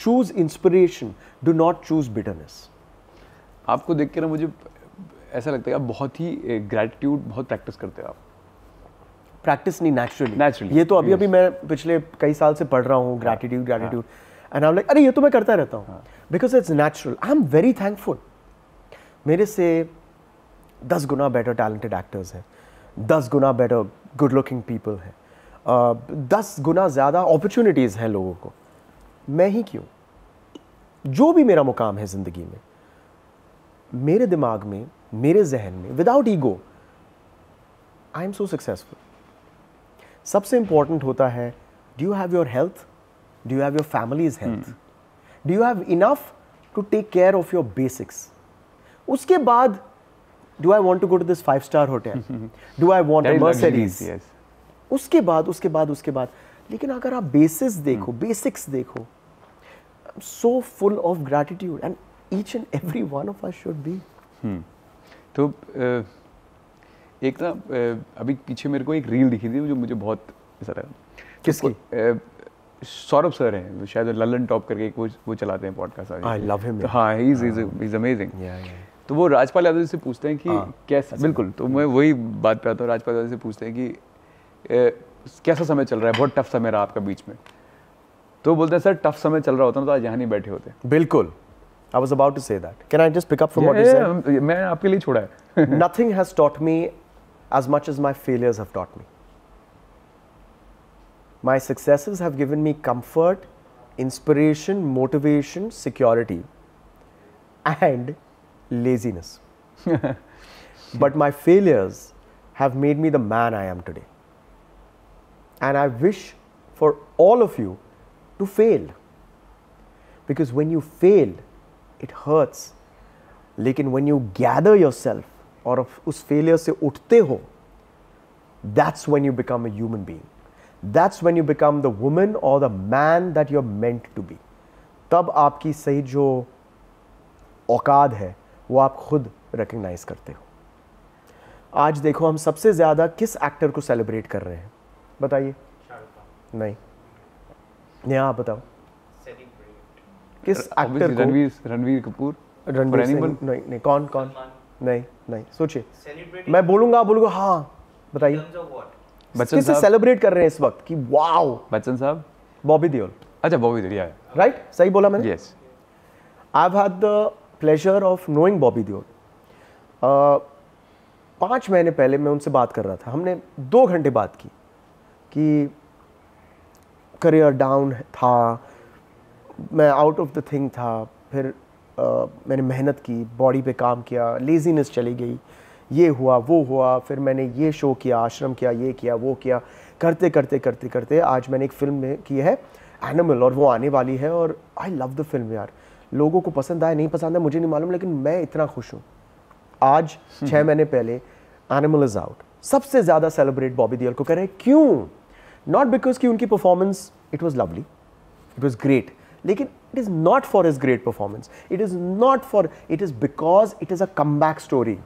Choose inspiration. Do not choose bitterness. आपको देख के ना मुझे ऐसा लगता है आप बहुत ही gratitude बहुत practice करते हो. आप practice नहीं, naturally. ये तो अभी अभी मैं पिछले कई साल से पढ़ रहा हूँ gratitude and I'm like अरे ये तो मैं करता रहता हूँ because it's natural. I'm very thankful. मेरे से 10 गुना better talented actors हैं, 10 गुना बेटर गुड लुकिंग पीपल हैं, 10 गुना ज़्यादा अपॉर्चुनिटीज़ हैं लोगों को. मैं ही क्यों? जो भी मेरा मुकाम है ज़िंदगी में, मेरे दिमाग में, मेरे जहन में, without ego I am so successful. सबसे इम्पॉर्टेंट होता है do you have your health, do you have your family's health, do you have enough to take care of your basics. उसके बाद Do I want to go to this 5-star hotel? Do I want a Mercedes? Yes. उसके बाद. लेकिन अगर आप basics देखो, I'm so full of gratitude, and each and every one of us should be. तो एक ना अभी पीछे मेरे को एक रील दिखी थी जो मुझे बहुत ऐसा लगा. किसकी? सौरभ सर हैं, शायद ललन टॉप करके वो चलाते हैं पॉडकास्ट। आई लव हिम। हाँ, ही इज अमेजिंग। तो वो राजपाल यादव से पूछते हैं कि कैसा, बिल्कुल, तो मैं वही बात पे आता हूँ। राजपाल यादव से पूछते हैं कि कैसा समय चल रहा है, बहुत टफ समय रहा आपका बीच में। तो बोलते हैं सर टफ समय चल रहा होता ना तो आज यहाँ नहीं बैठे होते। बिल्कुल, I was about to say that. Can I just pick up from what you said? मैंने आपके लिए छोड़ा है। Nothing has taught me as much as my failures have taught me. My successes have given me comfort, inspiration, motivation, security, and laziness. But my failures have made me the man I am today. And I wish for all of you to fail. Because when you fail, it hurts. Lekin when you gather yourself aur us failure se uthte ho, that's when you become a human being. That's when you become the woman or the man that you're meant to be. तब आपकी सही जो औकात है वो आप खुद recognize करते हो। आज देखो हम सबसे ज़्यादा किस एक्टर को सेलिब्रेट कर रहे हैं, बताइए? नहीं, नहीं आप बताओ। किस एक्टर को? रणवीर कपूर। रणवीर नहीं, नहीं। कौन कौन? नहीं नहीं, सोचिए। मैं बोलूँगा, आप बोलोगे हाँ, बताइए। किससे सेलिब्रेट कर रहे हैं इस वक्त कि वाओ बच्चन साहब? बॉबी देओल। अच्छा, बॉबी देओल, या राइट, सही बोला मैंने? Yes. I have had the pleasure of knowing Bobby Deol. 5 महीने पहले मैं उनसे बात कर रहा था, हमने 2 घंटे बात की कि करियर डाउन था, मैं आउट ऑफ द थिंग था, फिर मैंने मेहनत की, बॉडी पे काम किया, लेजीनेस चली गई, ये हुआ वो हुआ, फिर मैंने ये शो किया, आश्रम किया, ये किया वो किया, करते करते करते करते आज मैंने एक फिल्म की है एनिमल, और वो आने वाली है। और आई लव द फिल्म यार, लोगों को पसंद आए नहीं पसंद आए मुझे नहीं मालूम, लेकिन मैं इतना खुश हूँ। आज 6 महीने पहले एनिमल इज़ आउट, सबसे ज़्यादा सेलिब्रेट बॉबी देओल को कर रहे हैं। क्यों? नॉट बिकॉज कि उनकी performance, it was lovely, it was great, लेकिन it is not for his great performance, it is not for, it is because it is a come back story.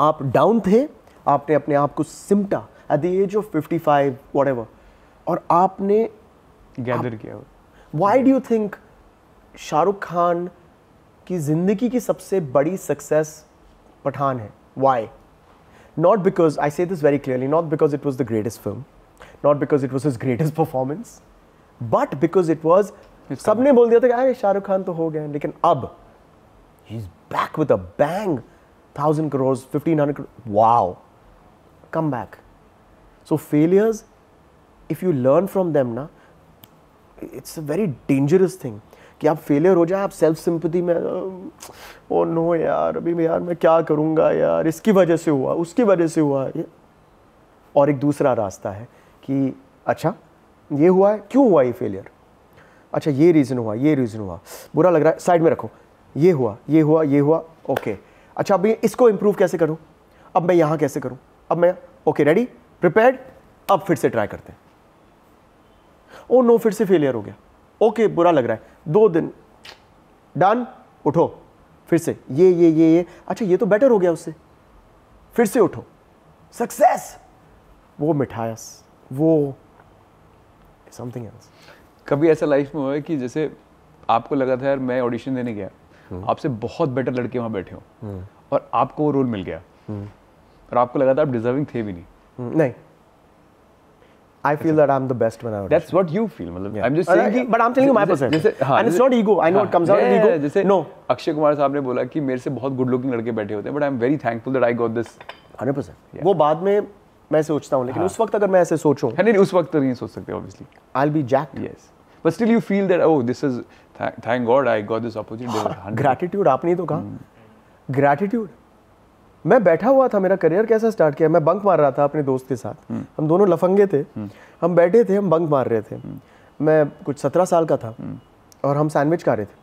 आप डाउन थे, आपने अपने आप को सिमटा at the age of 55 whatever, और आपने गैदर किया। Why do you think Shahrukh Khan की जिंदगी की सबसे बड़ी सक्सेस पठान है? Why? Not because, I say this very clearly, not because it was the greatest film, not because it was his greatest performance, but because it was, सबने बोल दिया था कि अरे शाहरुख खान तो हो गए, लेकिन अब he is back with a bang, 1,000 crores, 1,500 crores, wow, come back. So failures, if you learn from them ना, it's a very dangerous thing कि आप failure हो जाए, आप self sympathy में, oh no यार, अभी यार मैं क्या करूँगा यार, इसकी वजह से हुआ, उसकी वजह से हुआ। और एक दूसरा रास्ता है कि अच्छा ये हुआ है, क्यों हुआ ये failure? अच्छा ये reason हुआ, ये reason हुआ, बुरा लग रहा है, side में रखो, ये हुआ ये हुआ ये हुआ, okay, अच्छा अब इसको इम्प्रूव कैसे करूं, अब मैं यहाँ कैसे करूं, अब मैं ओके रेडी प्रिपेयर्ड, अब फिर से ट्राई करते हैं। ओ नो, फिर से फेलियर हो गया, ओके बुरा लग रहा है, 2 दिन डन, उठो फिर से ये, अच्छा ये तो बेटर हो गया उससे, फिर से उठो, सक्सेस। वो मिठास, वो समथिंग एल्स। कभी ऐसा लाइफ में हुआ है कि जैसे आपको लगा था यार मैं ऑडिशन देने गया, आपसे बहुत बेटर लड़के वहाँ बैठे हो और आपको वो रोल मिल गया और आपको लगा था आप डिजर्विंग थे भी नहीं? नहीं, I feel that I'm the best when I audition. That's what you feel, मतलब I'm just saying, but I'm telling you my perspective. And it's not ego. I know it comes out as ego. जैसे no, Akshay Kumar साहब ने बोला कि मेरे से बहुत good looking लड़के बैठे होते हैं, but I'm very thankful that I got this. 100%. वो बाद में मैं सोचता हूँ, लेकिन उस वक्त अगर मैं ऐसे सोचूँ, नहीं उस वक्त तो नहीं सोच सकते obviously. I'll be jacked. Yes. But still you feel that oh this is, thank God I got this opportunity. Gratitude आपने तो कहा, gratitude. मैं बैठा हुआ था, मेरा करियर कैसा स्टार्ट किया, मैं बंक मार रहा था अपने दोस्त के साथ, हम दोनों लफंगे थे, हम बैठे थे, हम बंक मार रहे थे, मैं कुछ 17 साल का था और हम सैंडविच खा रहे थे,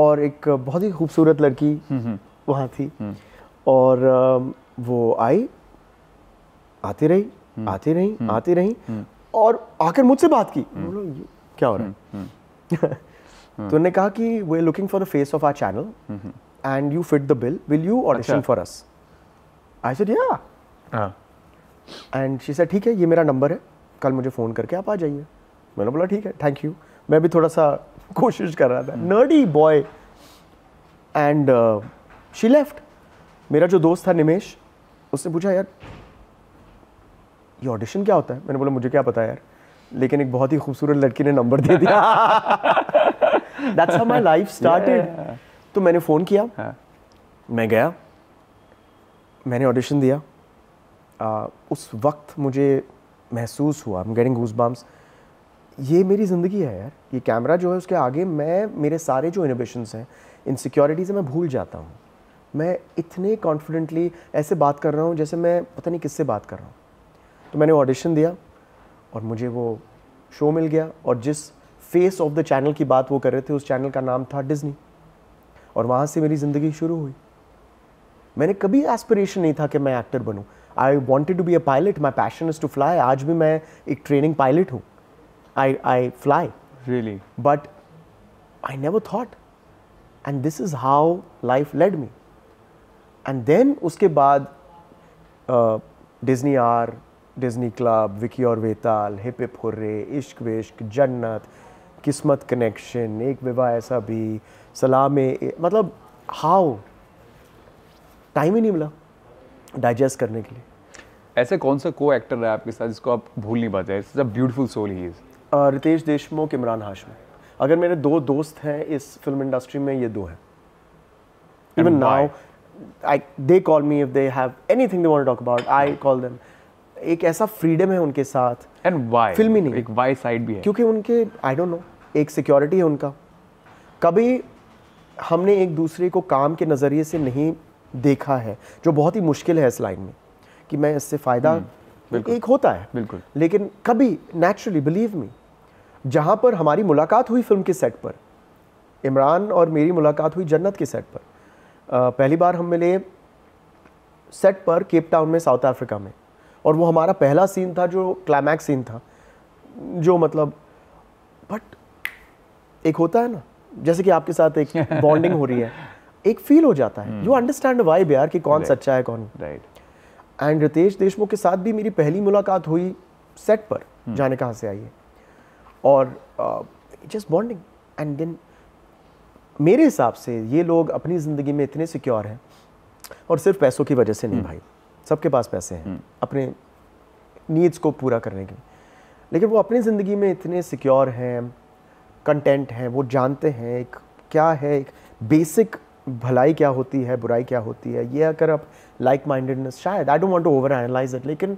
और एक बहुत ही खूबसूरत लड़की वहाँ थी, और वो आई, आती रही और आकर मुझसे बात की, बोलो क्या हो रहा है? तो उन्होंने कहा कि we are looking for the face of our channel and you fit the bill, will you audition for us? I said yeah, and she said ठीक है ये मेरा नंबर है, कल मुझे फ़ोन करके आप आ जाइए। मैंने बोला ठीक है, थैंक यू। मैं भी थोड़ा सा कोशिश कर रहा था, nerdy boy. And she left. मेरा जो दोस्त था निमेश, उसने पूछा यार ये ऑडिशन क्या होता है? मैंने बोला मुझे क्या पता यार, लेकिन एक बहुत ही खूबसूरत लड़की ने नंबर दे दिया। That's how my life started. Yeah. तो मैंने फ़ोन किया, मैं गया, मैंने ऑडिशन दिया। उस वक्त मुझे महसूस हुआ, I'm getting goosebumps, ये मेरी ज़िंदगी है यार। ये कैमरा जो है उसके आगे मैं, मेरे सारे जो इनोवेशंस हैं, इनसिक्योरिटीज हैं, मैं भूल जाता हूँ। मैं इतने कॉन्फिडेंटली ऐसे बात कर रहा हूँ जैसे मैं पता नहीं किससे बात कर रहा हूँ। तो मैंने ऑडिशन दिया और मुझे वो शो मिल गया। और जिस फेस ऑफ द चैनल की बात वो कर रहे थे, उस चैनल का नाम था डिज्नी। और वहाँ से मेरी ज़िंदगी शुरू हुई। मैंने कभी एस्पिरेशन नहीं था कि मैं एक्टर बनूँ। I wanted to be a pilot, my passion is to fly. आज भी मैं एक ट्रेनिंग पायलट हूँ। I fly really, but I never thought, and this is how life led me. And then उसके बाद डिज्नी आर, Disney club, Vicky और Vetaal, hip hip hurray, इश्क विश्क, जन्नत, किस्मत कनेक्शन, एक विवाह ऐसा भी, सलामे, मतलब हाउ, टाइम ही नहीं मिला डाइजेस्ट करने के लिए। ऐसे कौन सा को एक्टर रहा है आपके साथ जिसको आप भूल नहीं पाते? It's a beautiful soul he is. Ritesh Deshmukh, Imran Hashmi. अगर मेरे दो दोस्त हैं इस फिल्म इंडस्ट्री में, ये दो हैं। Even now they call me if they have anything they want to talk about, I call them. एक ऐसा फ्रीडम है उनके साथ। एंड वाई फिल्मी नहीं, एक वाई साइड भी है, क्योंकि उनके आई डोंट नो, एक सिक्योरिटी है उनका। कभी हमने एक दूसरे को काम के नज़रिए से नहीं देखा है, जो बहुत ही मुश्किल है इस लाइन में कि मैं इससे फ़ायदा एक होता है बिल्कुल, लेकिन कभी नेचुरली, बिलीव मी, जहाँ पर हमारी मुलाकात हुई फिल्म के सेट पर, इमरान और मेरी मुलाकात हुई जन्नत के सेट पर। पहली बार हम मिले सेट पर केप टाउन में, साउथ अफ्रीका में। और वो हमारा पहला सीन था जो क्लाइमैक्स सीन था, जो मतलब, बट एक होता है ना, जैसे कि आपके साथ एक बॉन्डिंग हो रही है, एक फील हो जाता है, यू अंडरस्टैंड वाइब यार कि कौन सच्चा है कौन। राइट। एंड रितेश देशमुख के साथ भी मेरी पहली मुलाकात हुई सेट पर, जाने कहाँ से आई है, और जस्ट बॉन्डिंग। एंड देन मेरे हिसाब से ये लोग अपनी ज़िंदगी में इतने सिक्योर हैं, और सिर्फ पैसों की वजह से नहीं भाई, सबके पास पैसे हैं अपने नीड्स को पूरा करने के, लेकिन वो अपनी ज़िंदगी में इतने सिक्योर हैं, कंटेंट हैं, वो जानते हैं एक क्या है, एक बेसिक भलाई क्या होती है, बुराई क्या होती है। ये अगर आप लाइक माइंडेडनेस, शायद I don't want to over analyse it, लेकिन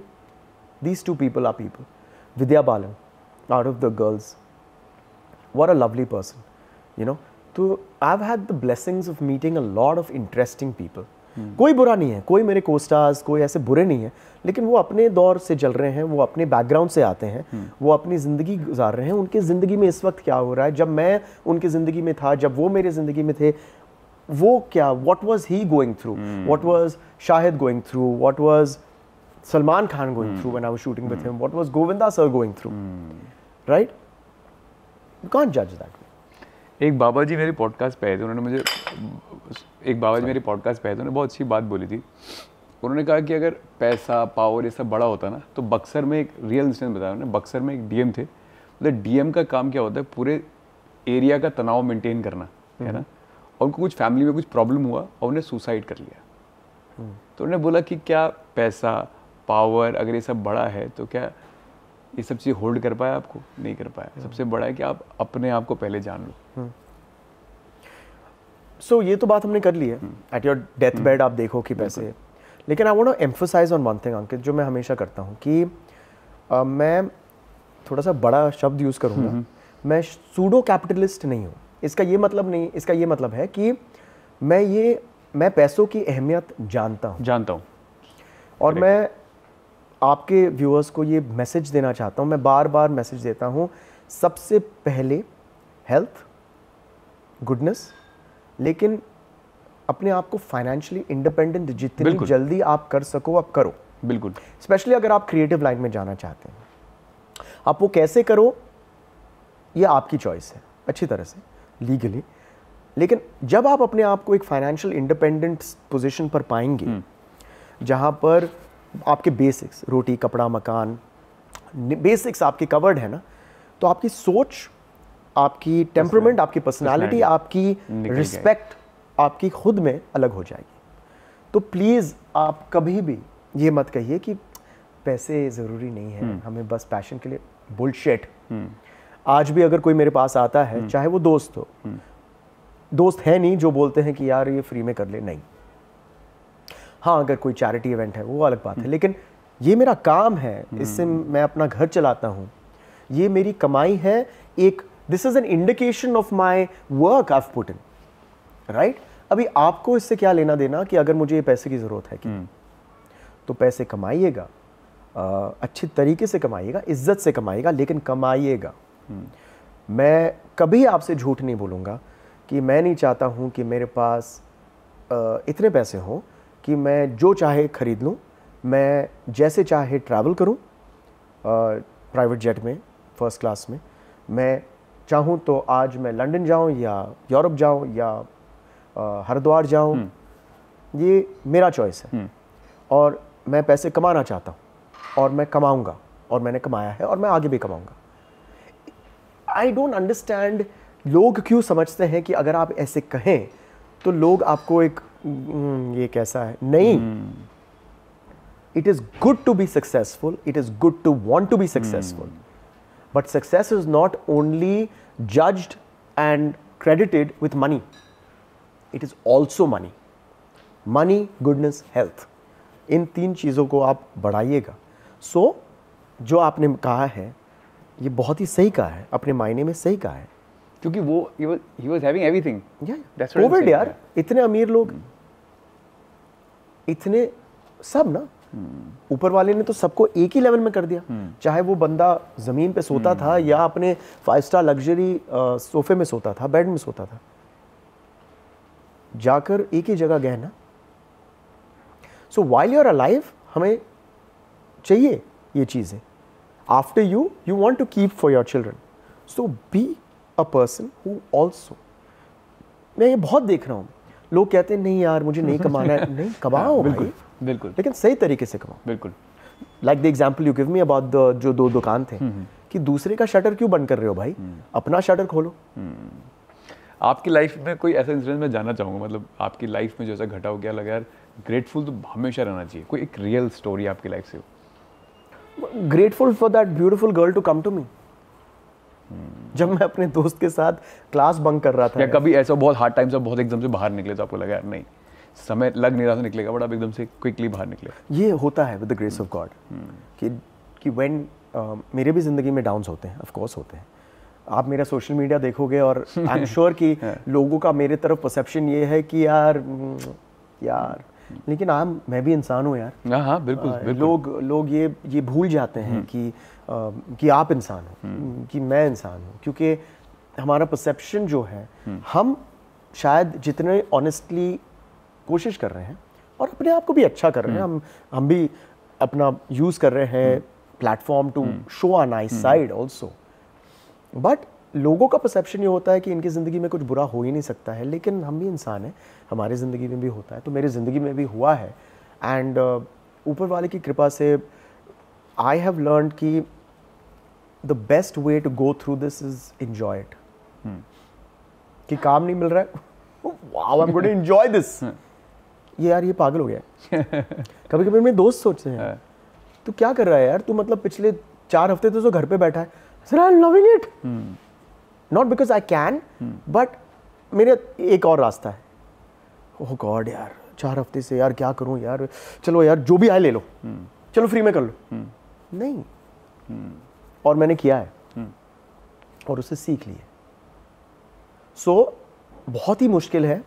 these two people are people. Vidya Balan out of the girls, what a lovely person, you know. तो I have had the blessings of meeting a lot of interesting people. कोई बुरा नहीं है, कोई मेरे co-stars, कोई ऐसे बुरे नहीं है, लेकिन वो अपने दौर से चल रहे हैं, वो अपने बैकग्राउंड से आते हैं, वो अपनी ज़िंदगी गुजार रहे हैं, उनकी ज़िंदगी में इस वक्त क्या हो रहा है, जब मैं उनकी ज़िंदगी में था, जब वो मेरे ज़िंदगी में थे, वो क्या, what was he going through, what was Shahid going through, what was Salman Khan going through when I was shooting with him, what was Govinda sir going through, right? You can't जज दैट। एक बाबा जी मेरे पॉडकास्ट पे आए थे, उन्होंने मुझे बहुत अच्छी बात बोली थी। उन्होंने कहा कि अगर पैसा, पावर, ये सब बड़ा होता ना, तो बक्सर में एक रियल इंसिडेंट बताया उन्होंने। बक्सर में एक डीएम थे, मतलब डीएम का काम क्या होता है, पूरे एरिया का तनाव मेंटेन करना है ना। और उनको कुछ फैमिली में कुछ प्रॉब्लम हुआ और उन्हें सुसाइड कर लिया। तो उन्होंने बोला कि क्या पैसा, पावर, अगर ये सब बड़ा है तो क्या ये सब चीज़ होल्ड कर पाया? आपको नहीं कर पाया। सबसे बड़ा है कि आप अपने आप को पहले जान लो। सो ये तो बात हमने कर ली है। एट योर डेथ बेड आप देखो कि पैसे, लेकिन I want to emphasise on one thing Ankit, जो मैं हमेशा करता हूँ कि मैं थोड़ा सा बड़ा शब्द यूज़ करूँगा। मैं सूडो कैपिटलिस्ट नहीं हूँ। इसका ये मतलब नहीं, इसका ये मतलब है कि मैं पैसों की अहमियत जानता हूँ। और मैं आपके व्यूअर्स को ये मैसेज देना चाहता हूँ, मैं बार बार मैसेज देता हूँ, सबसे पहले हेल्थ, गुडनेस, लेकिन अपने आप को फाइनेंशियली इंडिपेंडेंट जितनी जल्दी आप कर सको आप करो। बिल्कुल। स्पेशली अगर आप क्रिएटिव लाइन में जाना चाहते हैं, आप वो कैसे करो ये आपकी चॉइस है, अच्छी तरह से, लीगली। लेकिन जब आप अपने आप को एक फाइनेंशियल इंडिपेंडेंट पोजीशन पर पाएंगे, जहाँ पर आपके बेसिक्स, रोटी, कपड़ा, मकान, बेसिक्स आपके कवर्ड है ना, तो आपकी सोच, आपकी टेम्परमेंट, आपकी पर्सनालिटी, आपकी रिस्पेक्ट आपकी खुद में अलग हो जाएगी। तो प्लीज़ आप कभी भी ये मत कहिए कि पैसे ज़रूरी नहीं है हमें बस पैशन के लिए। बुलशिट। आज भी अगर कोई मेरे पास आता है, चाहे वो दोस्त हो, दोस्त है नहीं जो बोलते हैं कि यार ये फ्री में कर ले, नहीं। हाँ अगर कोई चैरिटी इवेंट है वो अलग बात है, लेकिन ये मेरा काम है, इससे मैं अपना घर चलाता हूँ, ये मेरी कमाई है। एक this is an indication of my work I have put in, right. अभी आपको इससे क्या लेना देना कि अगर मुझे ये पैसे की ज़रूरत है कि, तो पैसे कमाइएगा, अच्छे तरीके से कमाइएगा, इज्जत से कमाइएगा, लेकिन कमाइएगा। मैं कभी आपसे झूठ नहीं बोलूँगा कि मैं नहीं चाहता हूँ कि मेरे पास इतने पैसे हों कि मैं जो चाहे ख़रीद लूँ, मैं जैसे चाहे ट्रैवल करूँ प्राइवेट जेट में, फर्स्ट क्लास में। मैं चाहूँ तो आज मैं लंदन जाऊँ या यूरोप जाऊँ या हरिद्वार जाऊँ, ये मेरा चॉइस है। और मैं पैसे कमाना चाहता हूँ और मैं कमाऊँगा, और मैंने कमाया है और मैं आगे भी कमाऊँगा। आई डोंट अंडरस्टैंड लोग क्यों समझते हैं कि अगर आप ऐसे कहें तो लोग आपको एक ये कैसा है, नहीं। It is good to be successful, it is good to want to be successful, but success is not only judged and credited with money, it is also money. Money, goodness, health, इन तीन चीज़ों को आप बढ़ाइएगा। सो जो आपने कहा है ये बहुत ही सही कहा है, अपने मायने में सही कहा है, क्योंकि वो he was having everything, Covid यार, इतने अमीर लोग, इतने सब ना, ऊपर वाले ने तो सबको एक ही लेवल में कर दिया। चाहे वो बंदा जमीन पे सोता था या अपने 5 स्टार लग्जरी सोफे में सोता था, बेड में सोता था, जाकर एक ही जगह गए ना। So while you are alive हमें चाहिए ये चीजें। After you you want to keep for your children, so be a person who also. मैं ये बहुत देख रहा हूँ, लोग कहते हैं नहीं यार मुझे नहीं कमाना है, नहीं कमाओ बिल्कुल बिल्कुल, लेकिन सही तरीके से कमाओ। बिल्कुल, like the example you give me about the जो 2 दुकान थे, कि दूसरे का शटर क्यों बंद कर रहे हो भाई, अपना शटर खोलो। आपकी लाइफ में कोई ऐसा इंसिडेंट मैं जानना चाहूँगा, मतलब आपकी लाइफ में जो ऐसा घटा हो गया लगा यार ग्रेटफुल तो हमेशा रहना चाहिए, कोई एक रियल स्टोरी आपकी लाइफ से हो। Grateful for that beautiful girl to come to me. जब मैं अपने दोस्त के साथ क्लास बंक कर रहा था, या कभी ऐसा बहुत हार्ड टाइम से बहुत एकदम से बाहर निकले तो आपको लगा यार नहीं समय लग नहीं रहा था निकलेगा, बट आप एकदम से क्विकली बाहर निकले। ये होता है with the grace of God कि व्हेन मेरे भी ज़िंदगी में डाउन्स होते हैं, ऑफ कोर्स होते हैं। आप मेरा सोशल मीडिया देखोगे और आई एम श्योर कि लोगों का मेरे तरफ परसेप्शन ये है कि यार लेकिन मैं भी इंसान हूँ यार। हाँ बिल्कुल, बिल्कुल। लोग ये भूल जाते हैं कि आप इंसान हो, कि मैं इंसान हूँ, क्योंकि हमारा परसेप्शन जो है, हम शायद जितने ऑनेस्टली कोशिश कर रहे हैं और अपने आप को भी अच्छा कर रहे हैं, हम भी अपना यूज़ कर रहे हैं platform to show our nice side also, but लोगों का परसेप्शन ये होता है कि इनकी ज़िंदगी में कुछ बुरा हो ही नहीं सकता है। लेकिन हम भी इंसान हैं, हमारी ज़िंदगी में भी होता है, तो मेरी ज़िंदगी में भी हुआ है। एंड ऊपर वाले की कृपा से आई हैव लर्न कि the best way to go through this is enjoy it. कि काम नहीं मिल रहा है, wow I am going to enjoy this, ये यार ये पागल हो गया है। कभी कभी मेरे दोस्त सोचते हैं तू क्या कर रहा है यार, तू मतलब पिछले 4 हफ्ते तो घर पे बैठा है। Sir I am loving it, not because I can, but मेरे एक और रास्ता है। ओह गॉड यार 4 हफ्ते से यार क्या करूं यार, चलो यार जो भी आए ले लो, चलो फ्री में कर लो, नहीं। और मैंने किया है और उससे सीख लिया। सो बहुत ही मुश्किल है,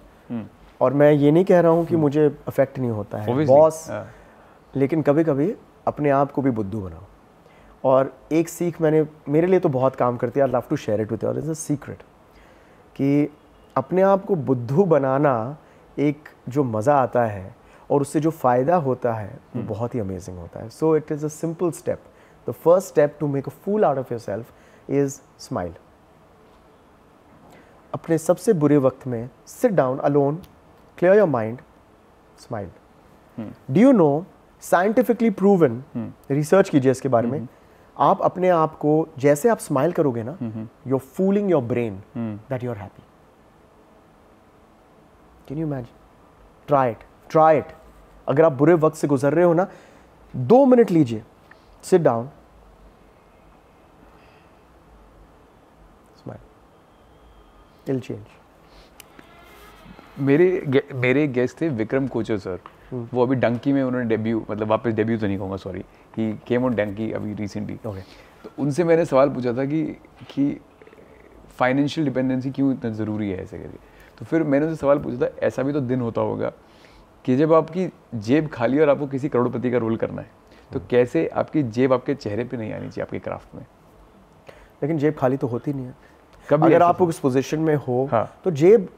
और मैं ये नहीं कह रहा हूं कि मुझे अफेक्ट नहीं होता है बॉस, लेकिन कभी कभी अपने आप को भी बुद्धू बनाओ। और एक सीख मैंने, मेरे लिए तो बहुत काम करती है, I love to share it with you all, is a secret कि अपने आप को बुद्धू बनाना, एक जो मज़ा आता है और उससे जो फ़ायदा होता है वो बहुत ही अमेजिंग होता है। So it is a simple step. The first step to make a fool out of yourself is smile. अपने सबसे बुरे वक्त में sit down alone, clear your mind, smile. Do you know, scientifically proven, research कीजिए इसके बारे में, आप अपने आप को जैसे आप स्माइल करोगे ना, you are fooling your brain that you are happy. Can you imagine? Try it, try it. अगर आप बुरे वक्त से गुजर रहे हो ना, 2 मिनट लीजिए, sit down, smile, will change. मेरे गेस्ट थे विक्रम कोचर सर. वो अभी डंकी में उन्होंने डेब्यू, मतलब वापस डेब्यू तो नहीं कहूँगा, sorry, he came on Dunki अभी रिसेंटली. तो उनसे मैंने सवाल पूछा था कि फाइनेंशियल डिपेंडेंसी क्यों इतना ज़रूरी है ऐसे करके. तो फिर मैंने उनसे सवाल पूछा था, ऐसा भी तो दिन होता होगा कि जब आपकी जेब खाली है और आपको किसी करोड़पति का रोल करना है, तो कैसे आपकी जेब आपके चेहरे पे नहीं आनी चाहिए आपके क्राफ्ट में? लेकिन जेब खाली तो होती नहीं है कभी. अगर आप उस पोजीशन में हो तो जेब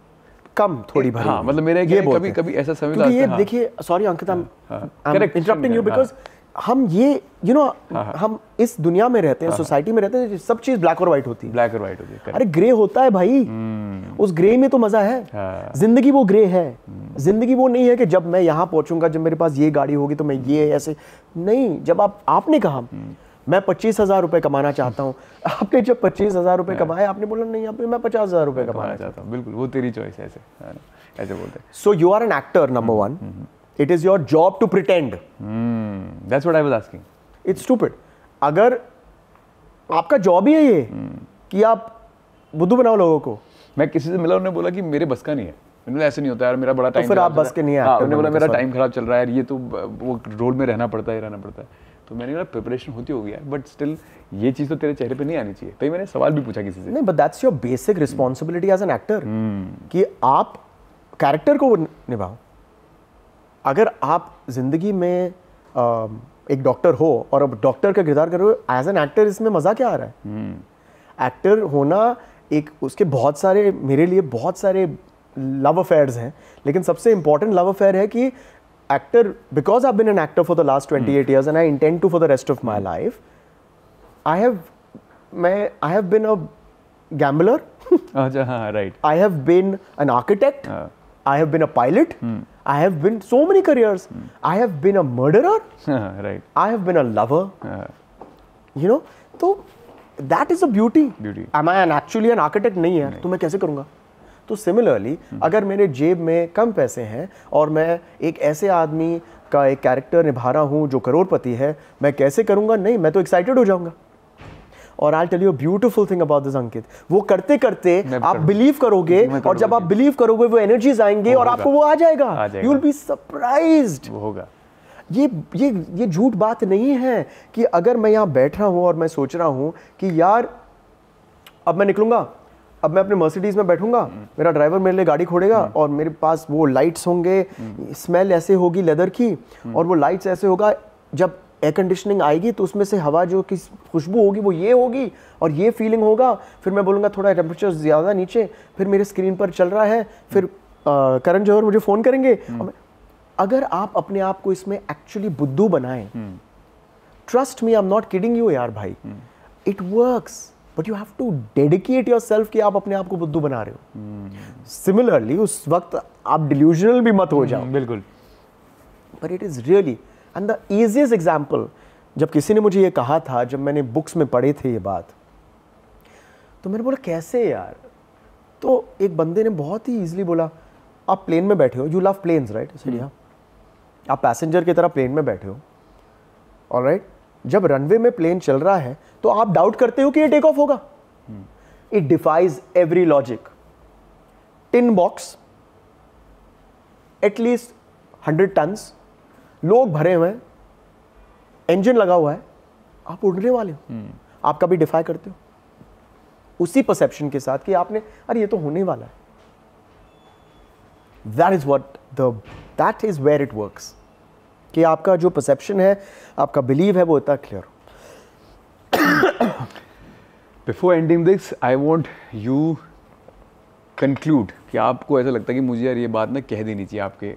कम थोड़ी भरी. हाँ, मतलब मेरा ये कभी कभी ऐसा समय क्योंकि ये देखिए, sorry Ankit, I am interrupting you because हम ये यू नो हम इस दुनिया में रहते हैं, सोसाइटी में रहते हैं, सब चीज ब्लैक और व्हाइट होती है. ब्लैक और व्हाइट होती है. अरे ग्रे होता है भाई, उस ग्रे में तो मजा है. जिंदगी वो ग्रे है. जिंदगी वो नहीं है कि जब मैं यहाँ पहुंचूंगा, जब मेरे पास ये गाड़ी होगी तो मैं ये ऐसे नहीं. जब आपने कहा मैं 25,000 रुपये कमाना चाहता हूँ, आपने जब 25,000 रुपये कमाए, आपने बोला नहीं आप, मैं 50,000 रुपये कमाना चाहता हूँ. बिल्कुल, वो तेरी चॉइस है. ऐसे ऐसे बोलते हैं. So you are an actor number 1. It is your job to pretend. That's what I was asking. It's stupid. अगर आपका जॉब ही है ये कि आप बुद्धू बनाओ लोगों को. मैं किसी से मिला, उन्होंने बोला कि मेरे बस का नहीं है. उन्होंने ऐसे नहीं होता यार, मेरा बड़ा टाइम. तो फिर आप बस के नहीं है. उन्होंने बोला मेरा टाइम खराब चल रहा है, ये तो वो रोल में रहना पड़ता है, रहना पड़ता है. तो मैंने बोला प्रिपरेशन होती होगी यार, बट स्टिल ये चीज़ तो तेरे चेहरे पे नहीं आनी चाहिए. तो मैंने सवाल भी पूछा किसी से. नहीं, but that's your basic responsibility as an actor कि आप कैरेक्टर को निभाओ. अगर आप जिंदगी में एक डॉक्टर हो और अब डॉक्टर का किरदार कर रहे हो एज एन एक्टर, इसमें मज़ा क्या आ रहा है? एक्टर होना एक, उसके बहुत सारे, मेरे लिए बहुत सारे लव अफेयर्स हैं, लेकिन सबसे इम्पॉर्टेंट लव अफेयर है कि actor, because I have been an actor for the last 28 years and I intend to for the rest of my life. I have been a gambler, right, I have been an architect, I have been a pilot. I have been so many careers. I have been a murderer. Right. I have been a lover. You know, so that is the beauty. Am I actually an architect? नहीं है. तो मैं कैसे करूँगा? तो similarly, अगर मेरे जेब में कम पैसे हैं और मैं एक ऐसे आदमी का एक कैरेक्टर निभा रहा हूँ जो करोड़पति है, मैं कैसे करूँगा? नहीं, मैं तो excited हो जाऊँगा. और I'll tell you a beautiful thing about this, अंकित. वो करते करते आप बिलीव करोगे, और जब आप बिलीव करोगे वो एनर्जीज आएंगे और आपको वो आ जाएगा. यू विल बी सरप्राइज्ड होगा. ये झूठ बात नहीं है कि अगर मैं यहाँ बैठ रहा हूँ और मैं सोच रहा हूँ कि यार अब मैं निकलूंगा, अब मैं अपने मर्सिडीज में बैठूंगा, मेरा ड्राइवर मेरे लिए गाड़ी खोलेगा और मेरे पास वो लाइट्स होंगे, स्मेल ऐसे होगी लेदर की, और वो लाइट्स ऐसे होगा, जब एयर कंडीशनिंग आएगी तो उसमें से हवा जो कि खुशबू होगी वो ये होगी और ये फीलिंग होगा. फिर मैं बोलूँगा थोड़ा टेम्परेचर ज़्यादा नीचे, फिर मेरे स्क्रीन पर चल रहा है, फिर करण जौहर मुझे फ़ोन करेंगे. अगर आप अपने आप को इसमें एक्चुअली बुद्धू बनाएं, trust me, I am not kidding you यार भाई, it works. But you have to dedicate yourself कि आप अपने आप को बुद्धू बना रहे हो. सिमिलरली उस वक्त आप डिल्यूजनल भी मत हो जाओ. बिल्कुल. But it is really and the easiest example, जब किसी ने मुझे ये कहा था, जब मैंने बुक्स में पढ़े थे ये बात, तो मैंने बोला कैसे यार? तो एक बंदे ने बहुत ही ईजिली बोला, आप प्लेन में बैठे हो, यू लव प्लेन्स राइट, इसलिए आप पैसेंजर की तरह प्लेन में बैठे हो, ऑलराइट. जब रनवे में प्लेन चल रहा है तो आप डाउट करते हो कि ये टेक ऑफ होगा. It defies every logic. Tin box at least 100 tons, लोग भरे हुए हैं, इंजन लगा हुआ है, आप उड़ने वाले हो. आप कभी डिफाई करते हो उसी परसेप्शन के साथ कि आपने, अरे ये तो होने वाला है. That is where it works कि आपका जो परसेप्शन है, आपका बिलीव है, वो इतना क्लियर हो. Before ending this, I want you conclude कि आपको ऐसा लगता है कि मुझे यार ये बात ना कह देनी चाहिए आपके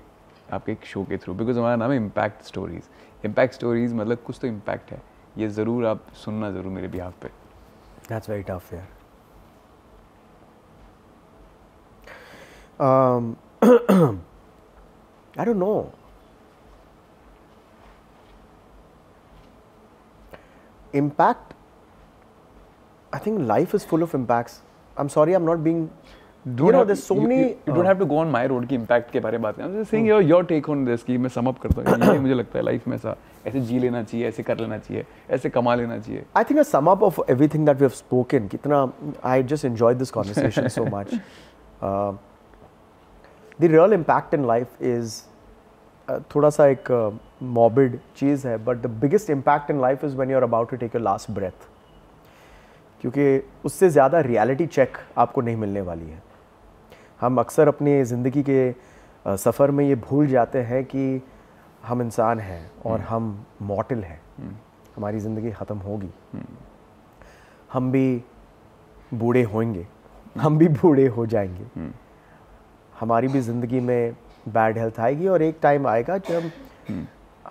एक शो के थ्रू, बिकॉज हमारा नाम है इम्पैक्ट स्टोरीज. इम्पैक्ट स्टोरीज मतलब कुछ तो इम्पैक्ट है. ये ज़रूर आप सुनना, ज़रूर मेरे बिहाफ पे. That's very tough यार. I don't know. impact, I think life is full of impacts. I'm sorry, I'm not being, there's so many. You don't have to go on my road की impact के बारे में बात करें. I'm just saying your take on this कि मैं sum up करता हूँ. ये मुझे लगता है life में ऐसा ऐसे जी लेना चाहिए, ऐसे कर लेना चाहिए, ऐसे कमा लेना चाहिए. I think a sum up of everything that we have spoken. कितना I just enjoyed this conversation so much. The real impact in life is थोड़ा सा एक morbid चीज़ है, but the biggest impact in life is when you're about to take your last breath. क्योंकि उससे ज़्यादा reality check आपको नहीं मिलने वाली है. हम अक्सर अपने ज़िंदगी के सफ़र में ये भूल जाते हैं कि हम इंसान हैं और हम mortal हैं. हमारी ज़िंदगी ख़त्म होगी. हम भी बूढ़े होंगे. हम भी बूढ़े हो जाएंगे. हमारी भी ज़िंदगी में बैड हेल्थ आएगी और एक टाइम आएगा जब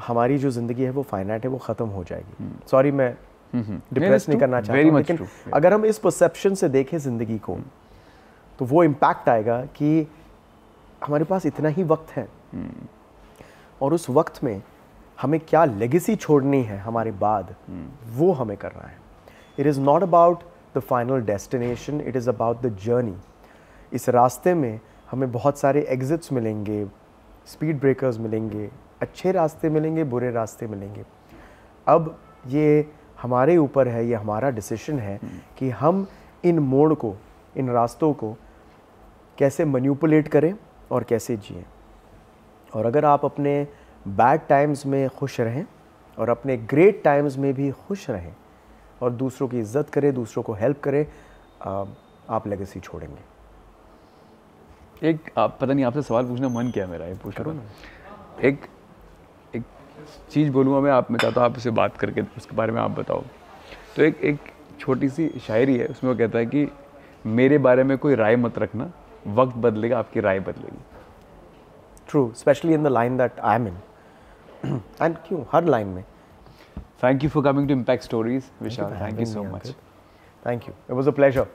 हमारी जो ज़िंदगी है वो फाइनाइट है, वो ख़त्म हो जाएगी. सॉरी, मैं डिप्रेस नहीं करना चाहता हूँ, लेकिन अगर हम इस परसेप्शन से देखें ज़िंदगी को तो वो इम्पैक्ट आएगा कि हमारे पास इतना ही वक्त है और उस वक्त में हमें क्या लेगेसी छोड़नी है हमारे बाद, वो हमें करना है. It is not about the final destination, it is about the journey. इस रास्ते में हमें बहुत सारे एग्जिट्स मिलेंगे, स्पीड ब्रेकर्स मिलेंगे, अच्छे रास्ते मिलेंगे, बुरे रास्ते मिलेंगे. अब ये हमारे ऊपर है, ये हमारा डिसीशन है कि हम इन मोड़ को, इन रास्तों को कैसे मैनिपुलेट करें और कैसे जिएं. और अगर आप अपने बैड टाइम्स में खुश रहें और अपने ग्रेट टाइम्स में भी खुश रहें और दूसरों की इज्जत करें, दूसरों को हेल्प करें, आप लेगेसी छोड़ेंगे. एक आप पता नहीं आपसे सवाल पूछना मन क्या मेरा, ये पूछ रहा हूँ. एक एक चीज़ बोलूँगा मैं, आप में चाहता हूँ आप इससे बात करके उसके बारे में आप बताओ. तो एक छोटी सी शायरी है, उसमें वो कहता है कि मेरे बारे में कोई राय मत रखना, वक्त बदलेगा, आपकी राय बदलेगी. True, specially in the line that I am in. And क्यों हर लाइन में. Thank you for coming to impact stories Vishal. Thank you so much. Thank you. It was a pleasure.